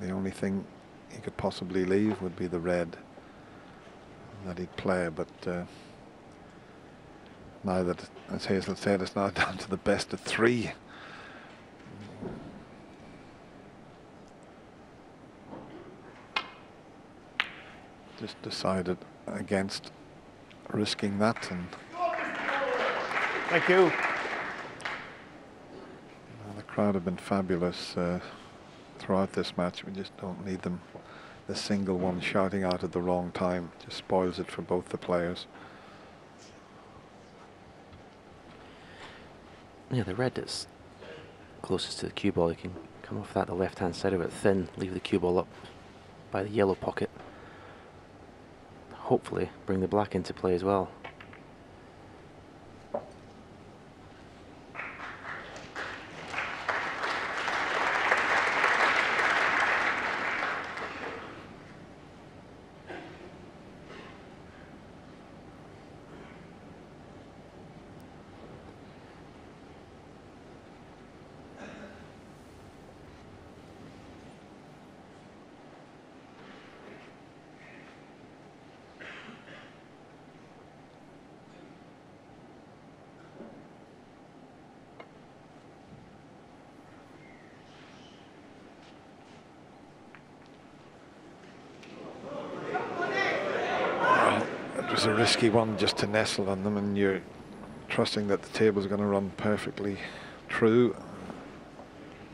The only thing he could possibly leave would be the red that he'd play, but now that, as Hazel said, it's now down to the best of three. Just decided against risking that. And thank you. Well, the crowd have been fabulous throughout this match. We just don't need them. The single one shouting out at the wrong time just spoils it for both the players. Yeah, the red is closest to the cue ball. You can come off that, the left-hand side of it thin, leave the cue ball up by the yellow pocket. Hopefully bring the black into play as well. A risky one just to nestle on them, and you're trusting that the table's going to run perfectly true.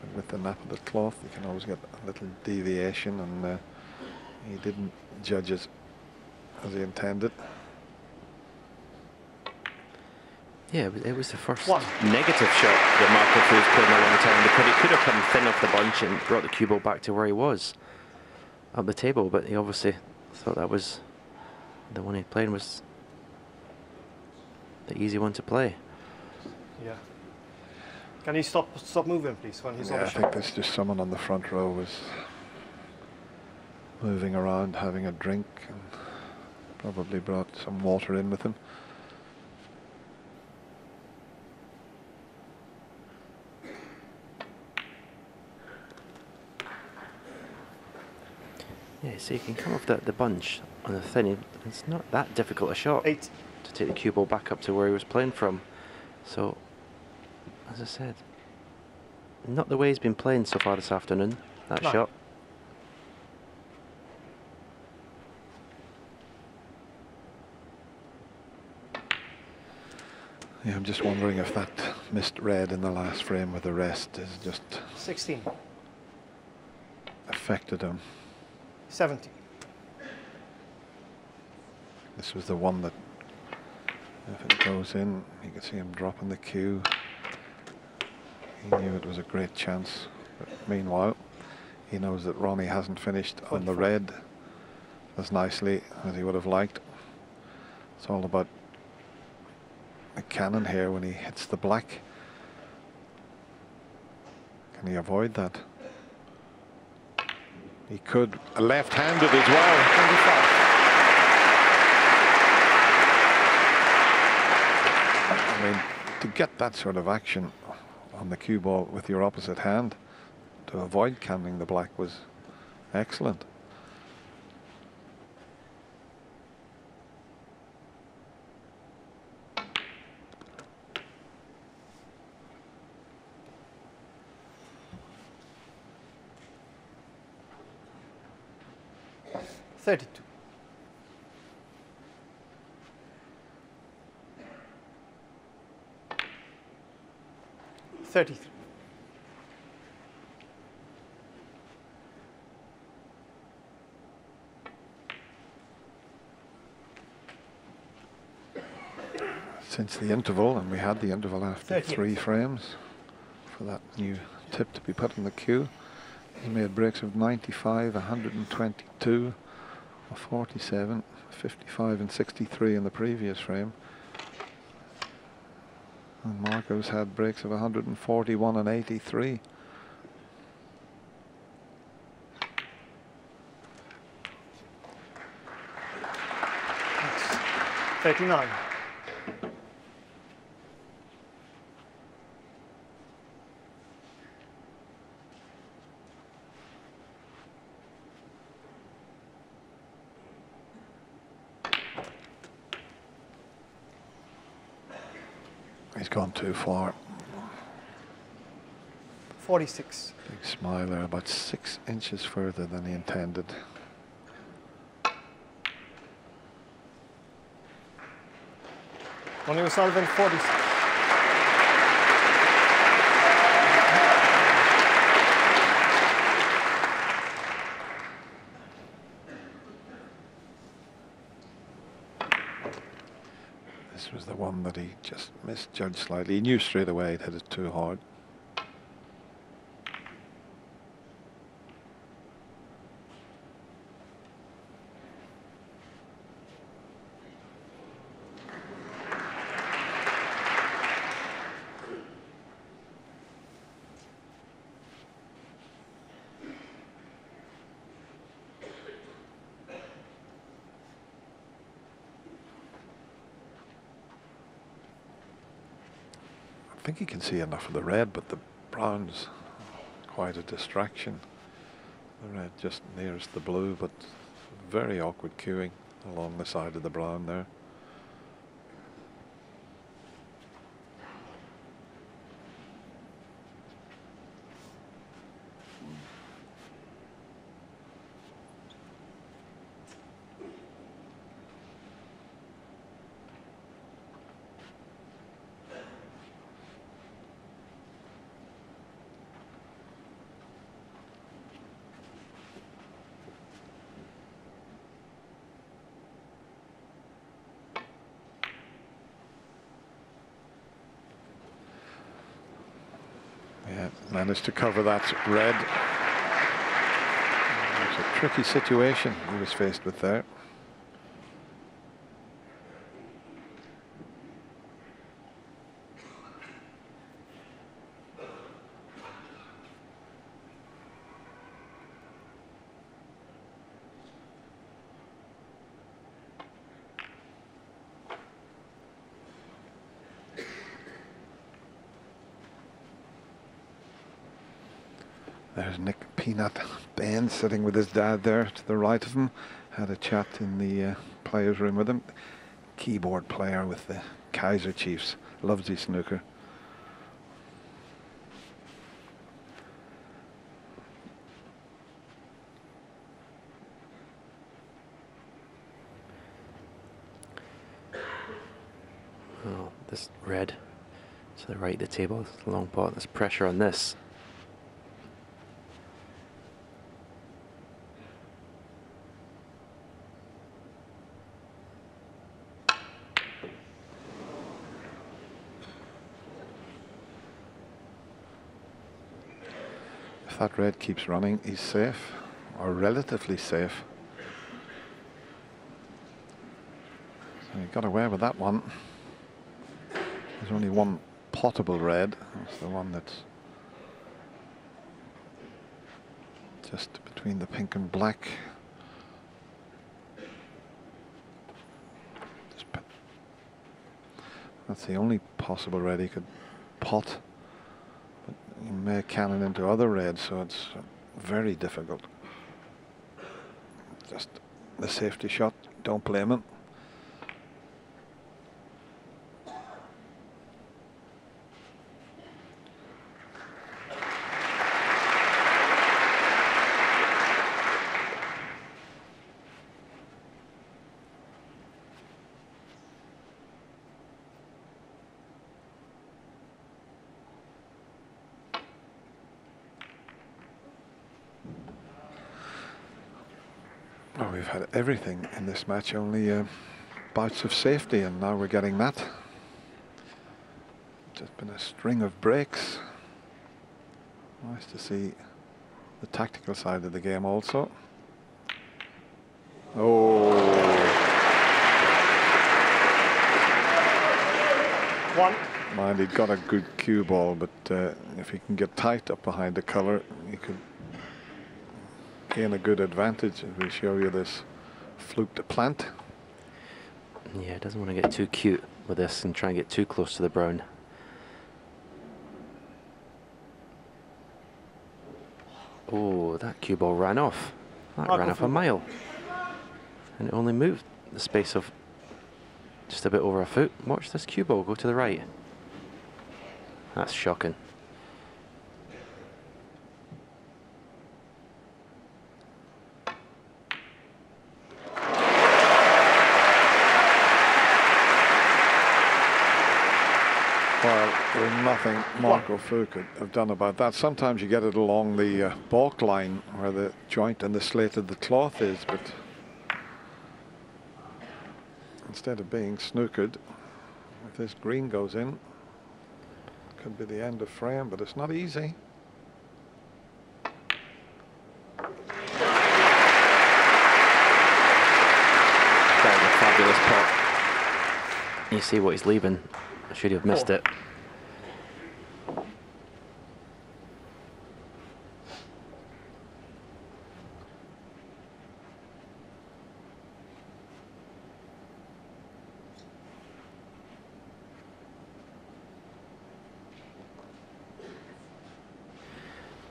And with the nap of the cloth, you can always get a little deviation, and he didn't judge it as he intended. Yeah, it was the first negative shot that Marco Fu was playing a long time, because he could have come thin off the bunch and brought the cue ball back to where he was up the table, but he obviously thought that was the one he played was the easy one to play. Yeah. Can you stop moving, please? When he's on the shot? I think there's just someone on the front row was moving around, having a drink, and probably brought some water in with him. Yeah, so you can come off the bunch on the thin. It's not that difficult a shot to take the cue ball back up to where he was playing from. So, as I said, not the way he's been playing so far this afternoon, that shot. Yeah, I'm just wondering if that missed red in the last frame with the rest is just... 16. ...affected him. 17. This was the one that, if it goes in, you can see him dropping the cue. He knew it was a great chance. But meanwhile, he knows that Ronnie hasn't finished on the red as nicely as he would have liked. It's all about the cannon here when he hits the black. Can he avoid that? He could, left-handed as well. I mean, to get that sort of action on the cue ball with your opposite hand, to avoid canning the black, was excellent. Thirty-three. Since the interval, and we had the interval after 3 frames for that new tip to be put in the queue, he made breaks of 95, 122. 47, 55 and 63 in the previous frame. And Marco's had breaks of 141 and 83. That's 39. He's gone too far. 46. Big Smiler, about 6 inches further than he intended. Ronnie O'Sullivan, 46. This was the one that he just misjudged slightly. He knew straight away he'd hit it too hard. I think you can see enough of the red, but the brown's quite a distraction. The red just nearest the blue, but very awkward queuing along the side of the brown there. Managed to cover that red. It was a tricky situation he was faced with there. Ben sitting with his dad there to the right of him, had a chat in the players' room with him. Keyboard player with the Kaiser Chiefs, loves his snooker. Oh, this red to the right of the table, long pot, there's pressure on this. That red keeps running, he's safe, or relatively safe. So he got away with that one. There's only one potable red. That's the one that's just between the pink and black. That's the only possible red he could pot. You may cannon into other reds, so it's very difficult. Just the safety shot, don't blame him. Everything in this match, only bouts of safety, and now we're getting that. Just been a string of breaks. Nice to see the tactical side of the game also. Oh. One. Mind, he'd got a good cue ball, but if he can get tight up behind the colour, he could gain a good advantage. If we show you this fluke to plant. Yeah, doesn't want to get too cute with this and try and get too close to the brown. Oh, that cue ball ran off. That ran off a mile. And it only moved the space of just a bit over a foot. Watch this cue ball go to the right. That's shocking. Well, there's nothing Marco Fu could have done about that. Sometimes you get it along the balk line where the joint and the slate of the cloth is, but instead of being snookered, if this green goes in, it could be the end of frame, but it's not easy. That was a fabulous pot. You see what he's leaving. Should have missed it.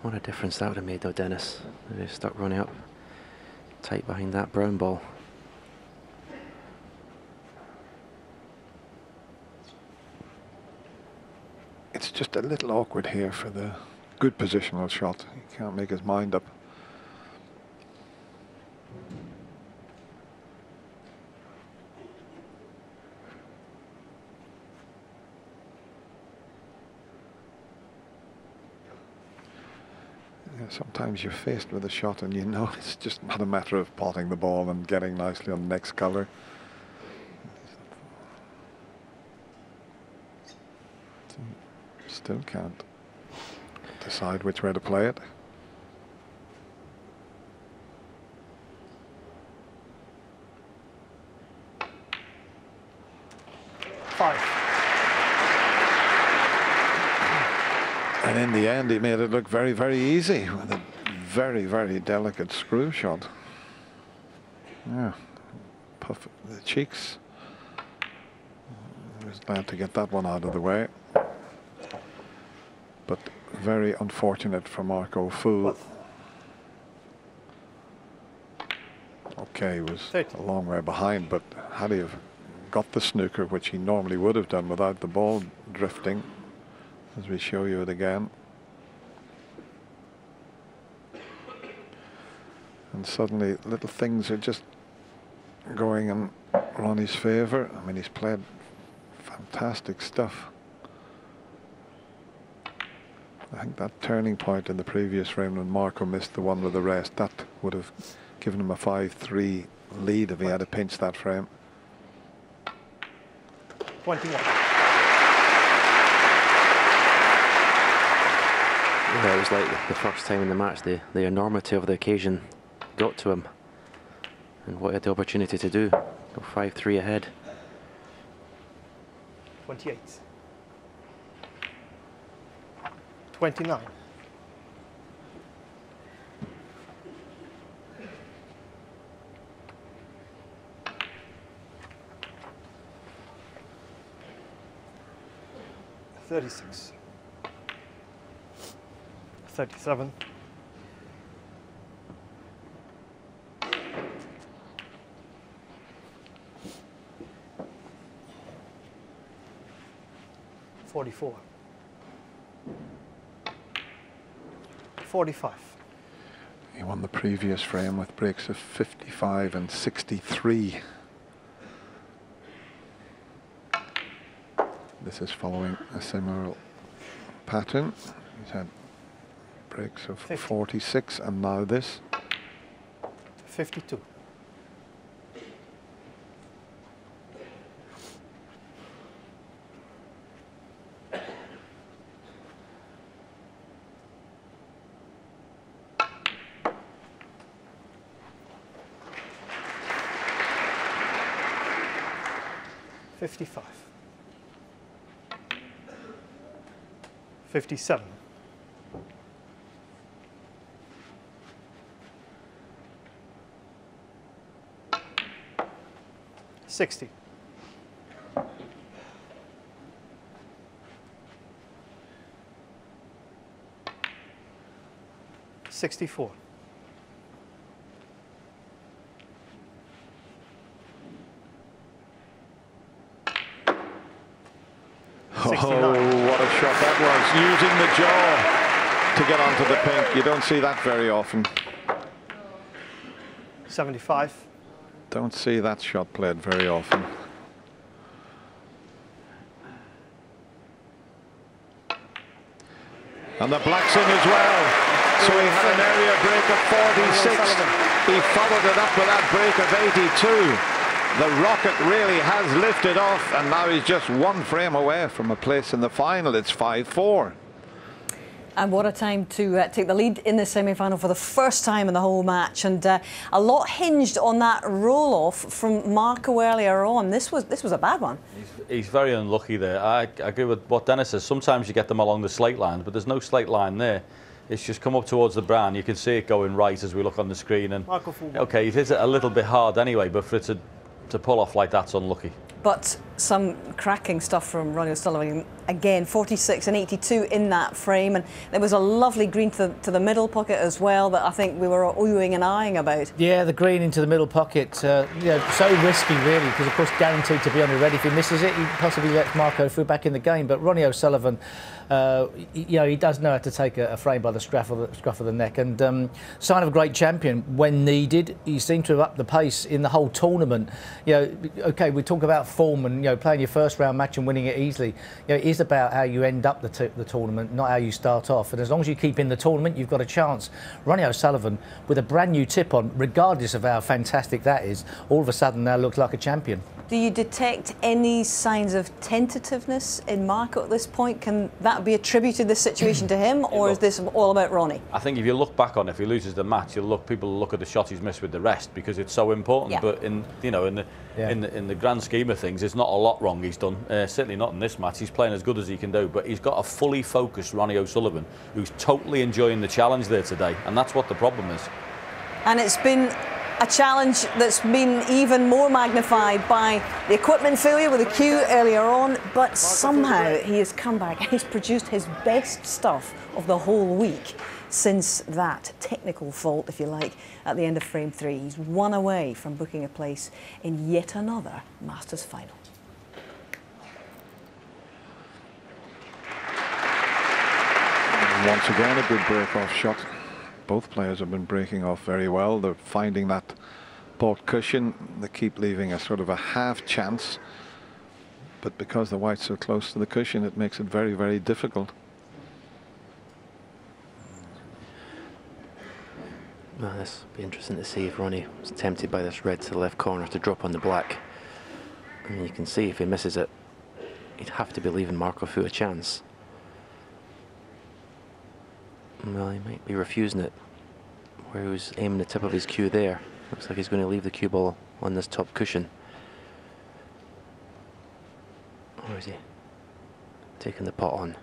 What a difference that would have made though, Dennis. They stuck running up tight behind that brown ball. It's just a little awkward here for the good positional shot. He can't make his mind up. You know, sometimes you're faced with a shot and you know it's just not a matter of potting the ball and getting nicely on the next colour. Still can't decide which way to play it. Five. And in the end, he made it look very, very easy with a very, very delicate screw shot. Yeah, puff the cheeks. I was glad to get that one out of the way. But very unfortunate for Marco Fu. Okay, he was a long way behind, but had he have got the snooker, which he normally would have done without the ball drifting, as we show you it again. And suddenly little things are just going in Ronnie's favour. I mean, he's played fantastic stuff. I think that turning point in the previous round when Marco missed the one with the rest, that would have given him a 5-3 lead if he had a pinch that frame. 21. Yeah, it was like the first time in the match, the enormity of the occasion got to him. And what he had the opportunity to do. Go 5-3 ahead. 28. 29. $36. 37. 44. 45. He won the previous frame with breaks of 55 and 63. This is following a similar pattern. He's had breaks of 50. 46 and now this. 52. 55. 57. 60. 64. 69. Oh, what a a shot that was, using the jaw to get onto the pink. You don't see that very often. 75. Don't see that shot played very often. And the black's in as well. So he had an area break of 46. He followed it up with that break of 82. The rocket really has lifted off, and now he's just one frame away from a place in the final. It's 5-4. And what a time to take the lead in the semi-final for the first time in the whole match. And a lot hinged on that roll-off from Marco earlier on. This was a bad one. He's very unlucky there. I agree with what Dennis says. Sometimes you get them along the slate lines, but there's no slate line there. It's just come up towards the brown. You can see it going right as we look on the screen. And Marco Fu. Okay, it is a little bit hard anyway, but for it to pull off like that's unlucky. But some cracking stuff from Ronnie O'Sullivan again, 46 and 82 in that frame, and there was a lovely green to the middle pocket as well that I think we were oohing and eyeing about. Yeah, the green into the middle pocket, so risky really, because of course guaranteed to be on the red. If he misses it, he possibly lets Marco Fu back in the game. But Ronnie O'Sullivan, he does know how to take a frame by the scruff of the neck, and sign of a great champion when needed. He seemed to have upped the pace in the whole tournament. Okay, we talk about form and playing your first round match and winning it easily. It is about how you end up the tournament, not how you start off. And as long as you keep in the tournament, you've got a chance. Ronnie O'Sullivan with a brand new tip on, regardless of how fantastic that is, all of a sudden now looks like a champion. Do you detect any signs of tentativeness in Marco at this point? Can that be attributed, this situation, to him, or is this all about Ronnie? I think if you look back on it, if he loses the match, people look at the shot he's missed with the rest because it's so important. Yeah. But in the grand scheme of things, it's not a lot wrong he's done. Certainly not in this match. He's playing as good as he can do, but he's got a fully focused Ronnie O'Sullivan who's totally enjoying the challenge there today, and that's what the problem is. And it's been a challenge that's been even more magnified by the equipment failure with the cue earlier on, but somehow he has come back. He's produced his best stuff of the whole week since that technical fault, if you like, at the end of frame 3. He's one away from booking a place in yet another Masters final. Once again, a good break-off shot. Both players have been breaking off very well. They're finding that port cushion. They keep leaving a sort of a half chance, but because the white's so close to the cushion, it makes it very, very difficult. Well, this will be interesting to see if Ronnie is tempted by this red to the left corner to drop on the black. And you can see if he misses it, he'd have to be leaving Marco Fu a chance. Well, he might be refusing it, where he was aiming the tip of his cue there. Looks like he's going to leave the cue ball on this top cushion. Or is he taking the pot on?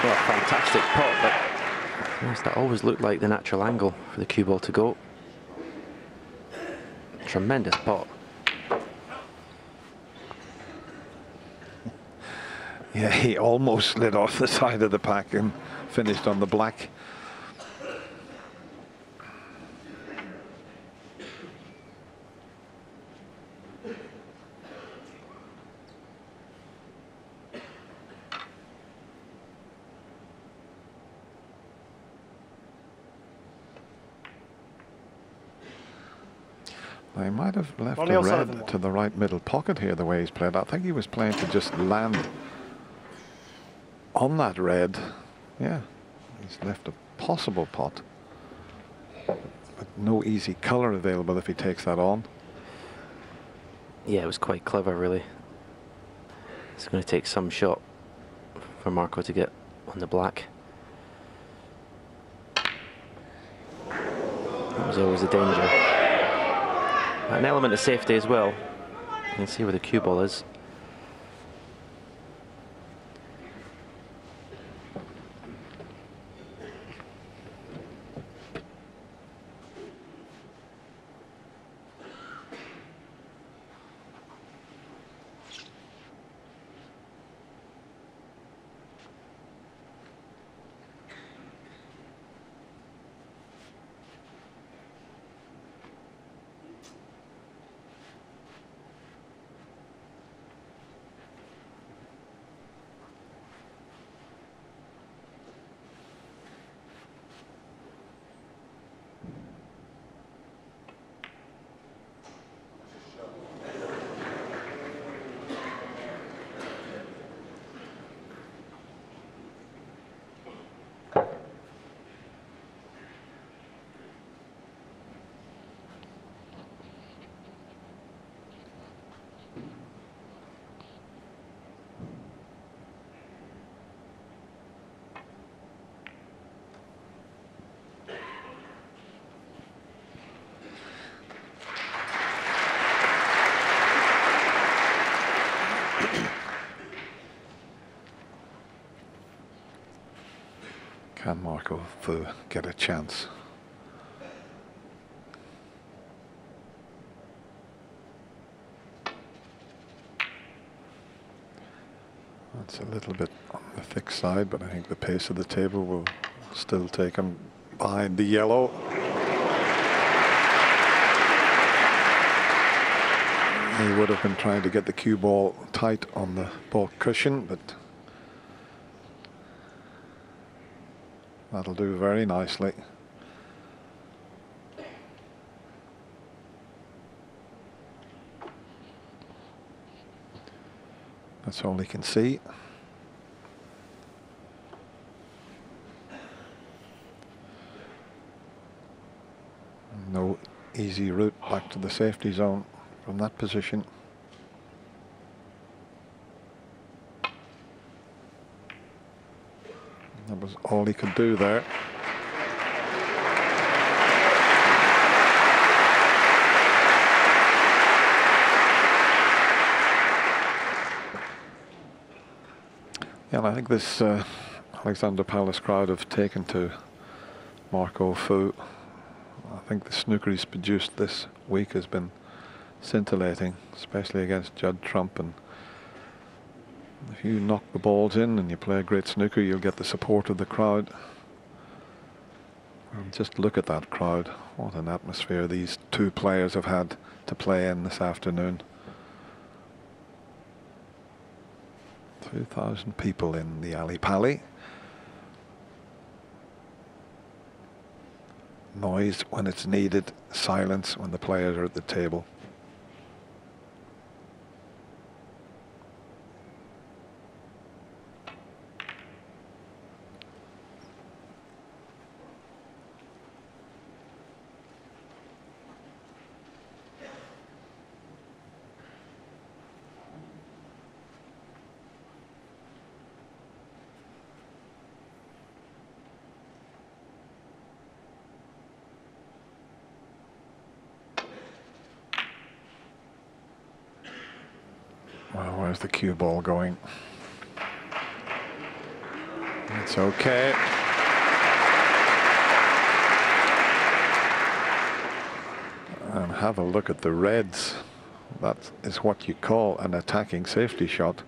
What a fantastic pot, but yes, that always looked like the natural angle for the cue ball to go. Tremendous pot. Yeah, he almost slid off the side of the pack and finished on the black. They might have left the red to the right middle pocket here, the way he's played. I think he was playing to just land on that red. Yeah, he's left a possible pot, but no easy colour available if he takes that on. Yeah, it was quite clever really. It's going to take some shot for Marco to get on the black. That was always a danger. An element of safety as well. You can see where the cue ball is. Can Michael Fu get a chance? That's a little bit on the thick side, but I think the pace of the table will still take him behind the yellow. He would have been trying to get the cue ball tight on the ball cushion, but that'll do very nicely. That's all he can see. No easy route back to the safety zone from that position. That was all he could do there. Yeah, and I think this Alexandra Palace crowd have taken to Marco Fu. I think the snooker he's produced this week has been scintillating, especially against Judd Trump. And if you knock the balls in and you play a great snooker, you'll get the support of the crowd. And just look at that crowd. What an atmosphere these two players have had to play in this afternoon. 2,000 people in the Ali Pali. Noise when it's needed, silence when the players are at the table. Where's the cue ball going? It's okay. And have a look at the reds. That is what you call an attacking safety shot.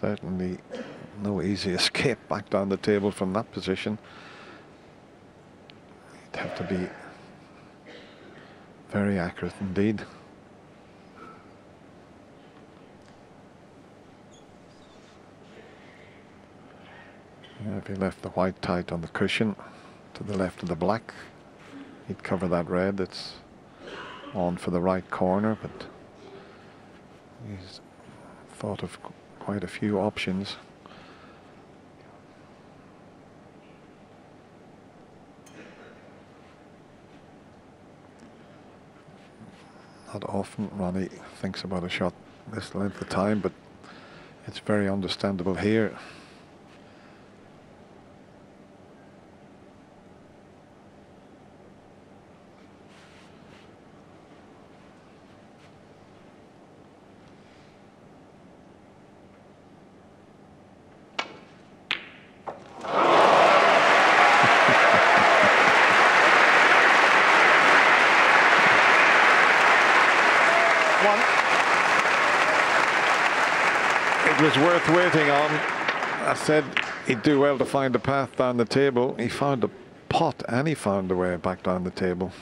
Certainly no easy escape back down the table from that position. You'd have to be very accurate indeed. Yeah, if he left the white tight on the cushion to the left of the black, he'd cover that red that's on for the right corner, but he's thought of quite a few options. Not often Ronnie thinks about a shot this length of time, but it's very understandable here. Was worth waiting on. I said he'd do well to find a path down the table. He found a pot and he found a way back down the table.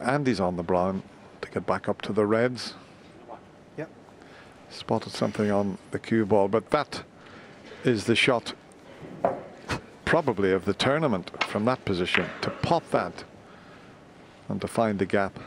And he's on the brown to get back up to the reds. Yep. Spotted something on the cue ball, but that is the shot probably of the tournament from that position, to pot that and to find the gap.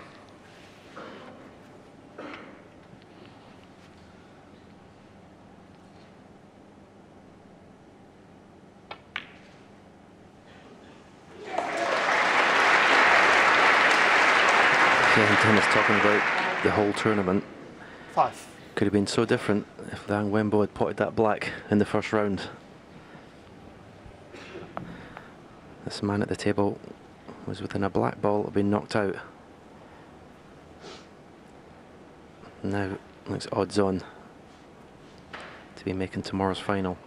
Tom was talking about the whole tournament. Could have been so different. Yang Wembo had potted that black in the first round. This man at the table was within a black ball of being knocked out. Now looks odds on to be making tomorrow's final.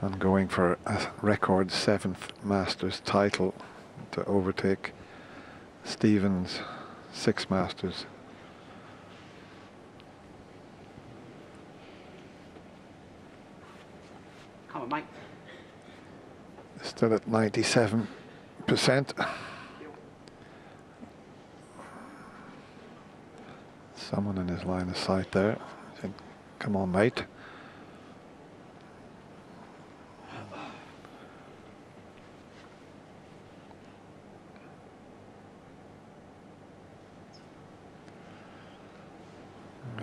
And going for a record 7th Masters title to overtake Stevens' 6 Masters. Come on, Mike. Still at 97%. Someone in his line of sight there. I think, come on, mate.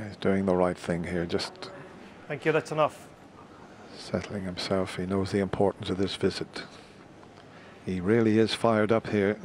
He's doing the right thing here, just... Thank you, that's enough. Settling himself, he knows the importance of this visit. He really is fired up here.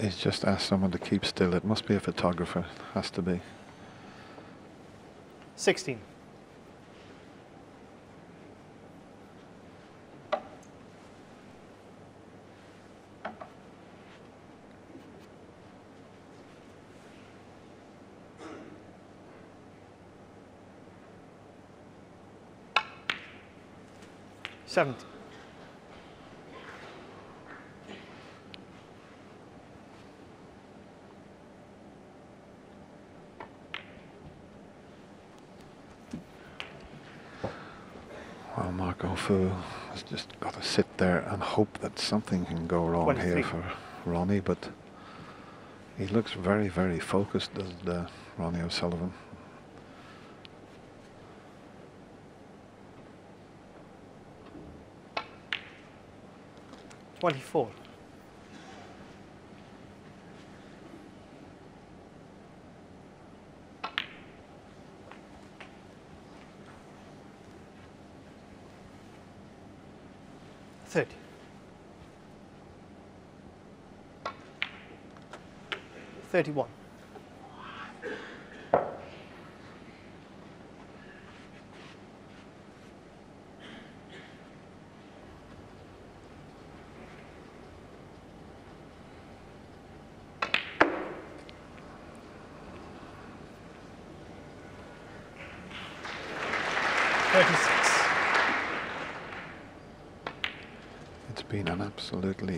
He's just asked someone to keep still. It must be a photographer. Has to be. 16. Well, Marco Fu has just got to sit there and hope that something can go wrong here for Ronnie, but he looks very, very focused, does Ronnie O'Sullivan. Twenty-four. 30. 31.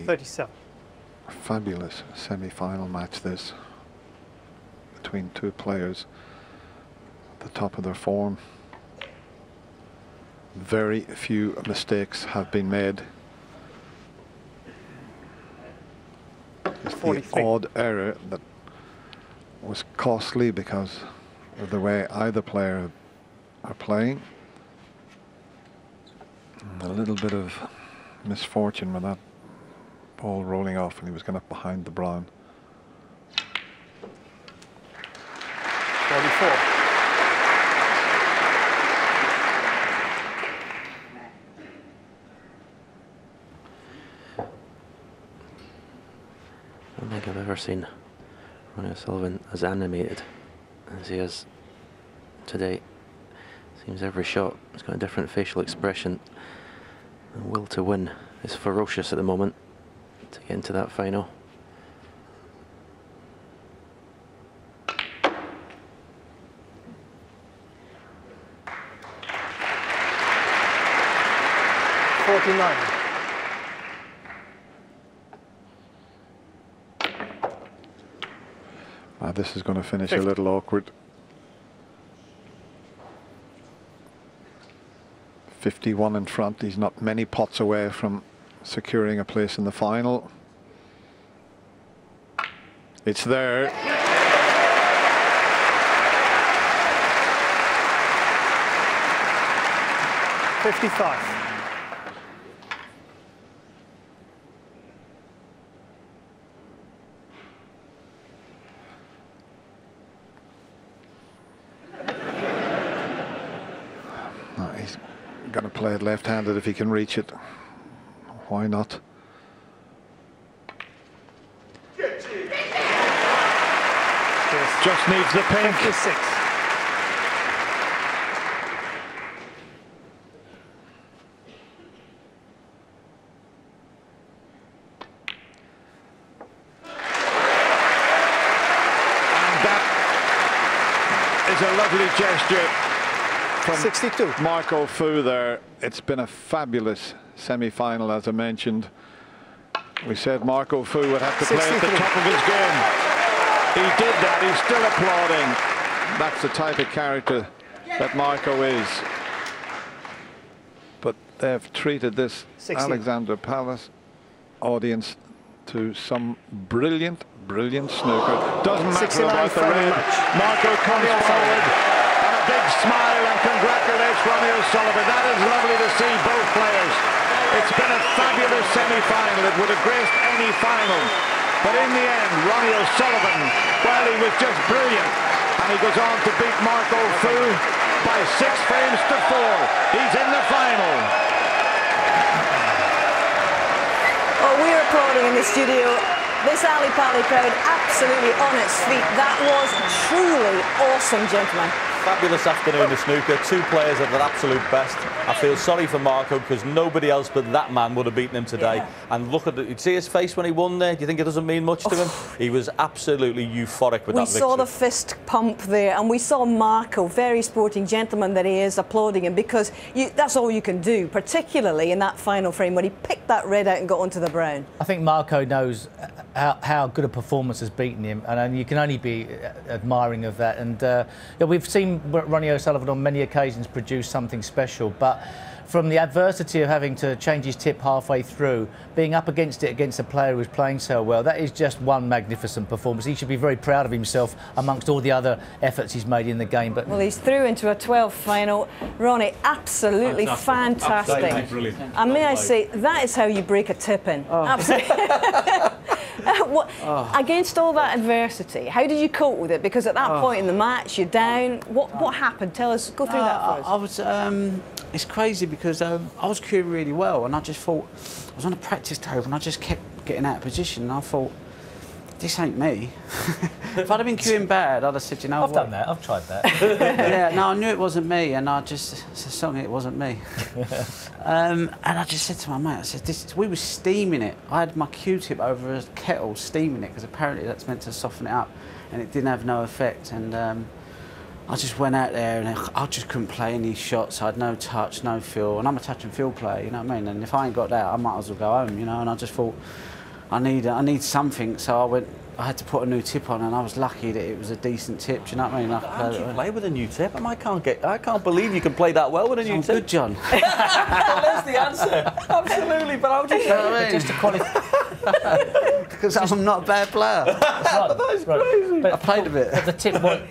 37. A fabulous semi-final match this, between two players at the top of their form. Very few mistakes have been made. It's the odd error that was costly because of the way either player are playing. And a little bit of misfortune with that ball rolling off, and he was going up behind the brown. 44. I don't think I've ever seen Ronnie O'Sullivan as animated as he is today. Seems every shot has got a different facial expression. The will to win is ferocious at the moment to get into that final. 49. 39. this is going to finish a little awkward. 51 in front. He's not many pots away from securing a place in the final. It's there. Yeah. 55. Going to play it left-handed if he can reach it. Why not? Yes. Just needs the pink. 56. And that is a lovely gesture. 62. Marco Fu there. It's been a fabulous semi-final, as I mentioned. We said Marco Fu would have to play at the top of his game. He did that. He's still applauding. That's the type of character that Marco is. But they've treated this Alexandra Palace audience to some brilliant, brilliant snooker. Doesn't matter about the red. Marco comes forward. Big smile and congratulates Ronnie O'Sullivan. That is lovely to see both players. It's been a fabulous semi-final. It would have graced any final. But in the end, Ronnie O'Sullivan, well, he was just brilliant. And he goes on to beat Marco Fu by 6 frames to 4. He's in the final. Well, we're applauding in the studio. This Ali Pali crowd absolutely on its feet. That was truly awesome, gentlemen. Fabulous afternoon of snooker. Two players at their absolute best. I feel sorry for Marco because nobody else but that man would have beaten him today. Yeah. And look at it. You'd see his face when he won there. Do you think it doesn't mean much to him? He was absolutely euphoric with that victory. We saw the fist pump there, and we saw Marco, very sporting gentleman that he is, applauding him because that's all you can do, particularly in that final frame when he picked that red out and got onto the brown. I think Marco knows how good a performance has beaten him, and you can only be admiring of that. And we've seen Ronnie O'Sullivan on many occasions produced something special, but from the adversity of having to change his tip halfway through, being up against it against a player who's playing so well, that is just one magnificent performance. He should be very proud of himself amongst all the other efforts he's made in the game. But well, he's through into a 12 final. Ronnie, absolutely fantastic. Brilliant. And may I say, that is how you break a tip in. Oh. Absolutely. Against all that adversity, how did you cope with it? Because at that point in the match, you're down. What happened? Tell us. Go through that for us. I was. It's crazy because I was cueing really well, and I just thought I was on a practice table, and I just kept getting out of position, and I thought, this ain't me. If I'd have been queuing bad, I'd have said, you know, I've done that. I've tried that. Yeah, no, I knew it wasn't me, and I just sung it wasn't me. And I just said to my mate, I said, we were steaming it. I had my Q-tip over a kettle steaming it because apparently that's meant to soften it up, and it didn't have no effect. And I just went out there, and I just couldn't play any shots. I had no touch, no feel, and I'm a touch and feel player. You know what I mean? And if I ain't got that, I might as well go home. You know? And I just thought, I need something, so I went. I had to put a new tip on, and I was lucky that it was a decent tip. Do you know what I mean? How do you play with a new tip? I can't believe you can play that well with a new tip. Good, John. Well, there's the answer. Absolutely, but how do you know what I mean? Just to qualify. Because I'm not a bad player. That is crazy. But I played a bit. But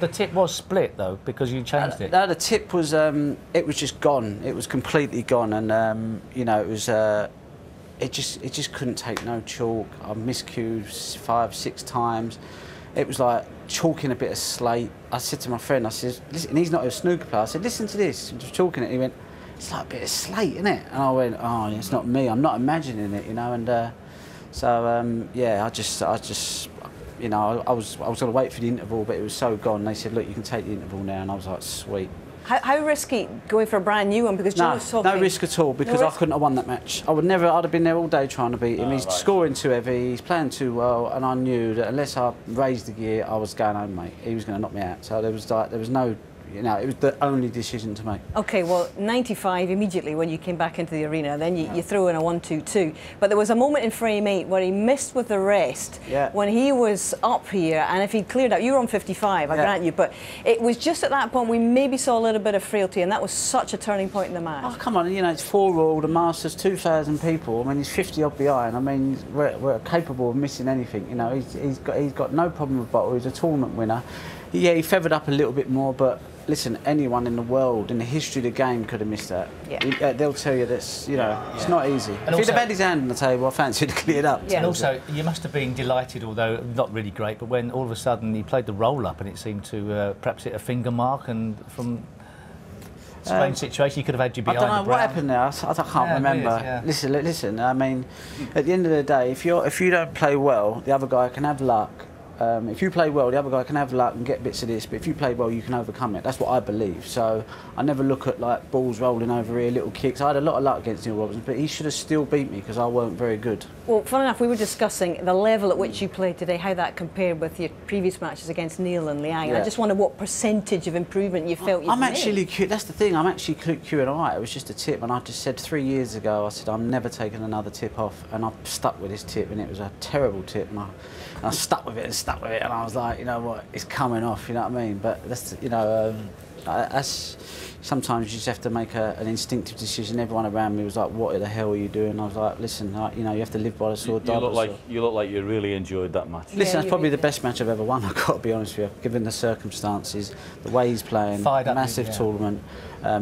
the tip was split though, because you changed it. No, the tip was. It was just gone. It was completely gone, and you know, it was. It just couldn't take no chalk. I miscued 5, 6 times. It was like chalking a bit of slate. I said to my friend, I said, listen, and he's not a snooker player. I said, listen to this. And just chalking it. He went, it's like a bit of slate, isn't it? And I went, oh, it's not me. I'm not imagining it, you know. And yeah, I just, you know, I was gonna wait for the interval, but it was so gone. They said, look, you can take the interval now, and I was like, sweet. How risky going for a brand new one? Because John was talking. No risk at all, because I couldn't have won that match. I would never. I'd have been there all day trying to beat him. He's scoring too heavy. He's playing too well, and I knew that unless I raised the gear, I was going home, mate. He was going to knock me out. So there was no, you know, it was the only decision to make. Okay, well, 95 immediately when you came back into the arena, then you, you threw in a 1-2-2. But there was a moment in frame 8 where he missed with the rest when he was up here, and if he'd cleared up, you were on 55, I grant you, but it was just at that point we maybe saw a little bit of frailty, and that was such a turning point in the match. Oh, come on, you know, it's 4-all, the Masters, 2,000 people, I mean, he's 50-odd behind, I mean, we're capable of missing anything, you know, he's got no problem with Bottle, he's a tournament winner. Yeah, he feathered up a little bit more, but listen, anyone in the world, in the history of the game, could have missed that. Yeah. He, they'll tell you that's, you know, it's not easy. And if he'd have had his hand on the table, I fancy he'd cleared up. Yeah. And also, you must have been delighted, although not really great, but when all of a sudden he played the roll-up and it seemed to perhaps hit a finger mark, and from... strange situation, you could have had you behind. I don't know what happened there. I can't remember. Weird, Listen. I mean, at the end of the day, if you don't play well, the other guy can have luck. If you play well, the other guy can have luck and get bits of this, but if you play well, you can overcome it. That's what I believe. So I never look at, like, balls rolling over here, little kicks. I had a lot of luck against Neil Robertson, but he should have still beat me because I weren't very good. Well, fun enough, we were discussing the level at which you played today, how that compared with your previous matches against Neil and Liang. I just wonder what percentage of improvement you felt you made. Actually, that's the thing, I'm actually Q&I. It was just a tip, and I just said 3 years ago, I said, I'm never taking another tip off, and I've stuck with this tip, and it was a terrible tip, and I stuck with it and stuck with it, and I was like, you know what, it's coming off, you know what I mean? But that's, you know, that's, sometimes you just have to make an instinctive decision. Everyone around me was like, what the hell are you doing? I was like, listen, you know, you have to live by the sword. You look like you really enjoyed that match. Listen, that's probably the best match I've ever won, I've got to be honest with you, given the circumstances, the way he's playing, massive tournament.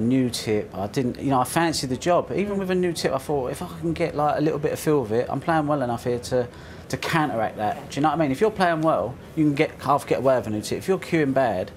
New tip, I didn't, you know, I fancied the job. Even with a new tip, I thought, if I can get like a little bit of feel of it, I'm playing well enough here to counteract that. Do you know what I mean? If you're playing well, you can half get away with a new tip. If you're queuing bad,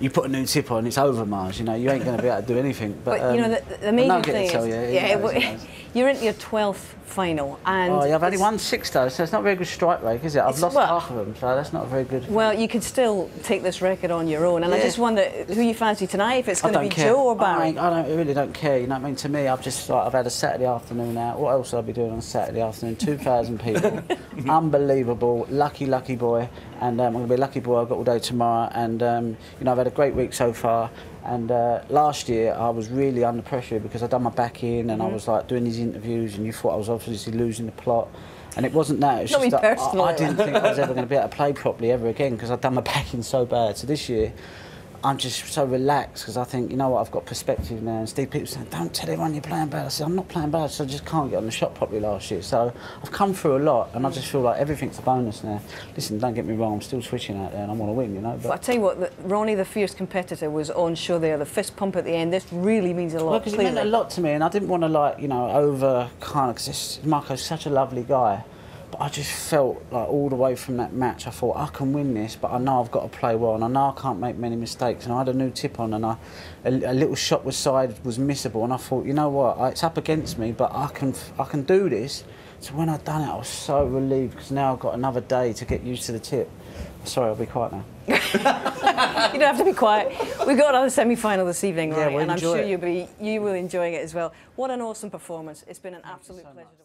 you put a new tip on, it's over, Mars. You know, you ain't going to be able to do anything. But you know, the amazing thing is, you're into your 12th final, and I've only won 6 though, so it's not a very good strike rate, is it? I've lost half of them, so that's not very good. Well, you could still take this record on your own, and I just wonder who you fancy tonight, if it's going to be Joe or Barry. I really don't care. You know what I mean? To me, I've just I've had a Saturday afternoon out. What else would I be doing on a Saturday afternoon? 2,000 people, unbelievable. Lucky boy, and I'm going to be a lucky boy. I've got all day tomorrow, and you know, I've had a great week so far. And last year I was really under pressure because I'd done my back in, and I was like doing these interviews, and you thought I was obviously losing the plot, and it wasn't that. It's just that I didn't think I was ever going to be able to play properly ever again because I'd done my back in so bad. So this year I'm just so relaxed because I think, you know what, I've got perspective now. And Steve Peoples said, don't tell everyone you're playing bad. I said, I'm not playing bad, so I just can't get on the shot properly last year. So I've come through a lot, and I just feel like everything's a bonus now. Listen, don't get me wrong, I'm still switching out there and I want to win, you know. But I tell you what, Ronnie, the fierce competitor, was on show there, the fist pump at the end. This really means a lot. Well, because it meant a lot to me, and I didn't want to, like, you know, because Marco's such a lovely guy. I just felt like all the way from that match, I thought, I can win this, but I know I've got to play well, and I know I can't make many mistakes. And I had a new tip on, and a little shot was missable, and I thought, you know what, it's up against me, but I can do this. So when I'd done it, I was so relieved because now I've got another day to get used to the tip. Sorry, I'll be quiet now. You don't have to be quiet. We've got another semi-final this evening, right? Yeah, we'll enjoy it. I'm sure you will be enjoying it as well. What an awesome performance! It's been an absolute pleasure.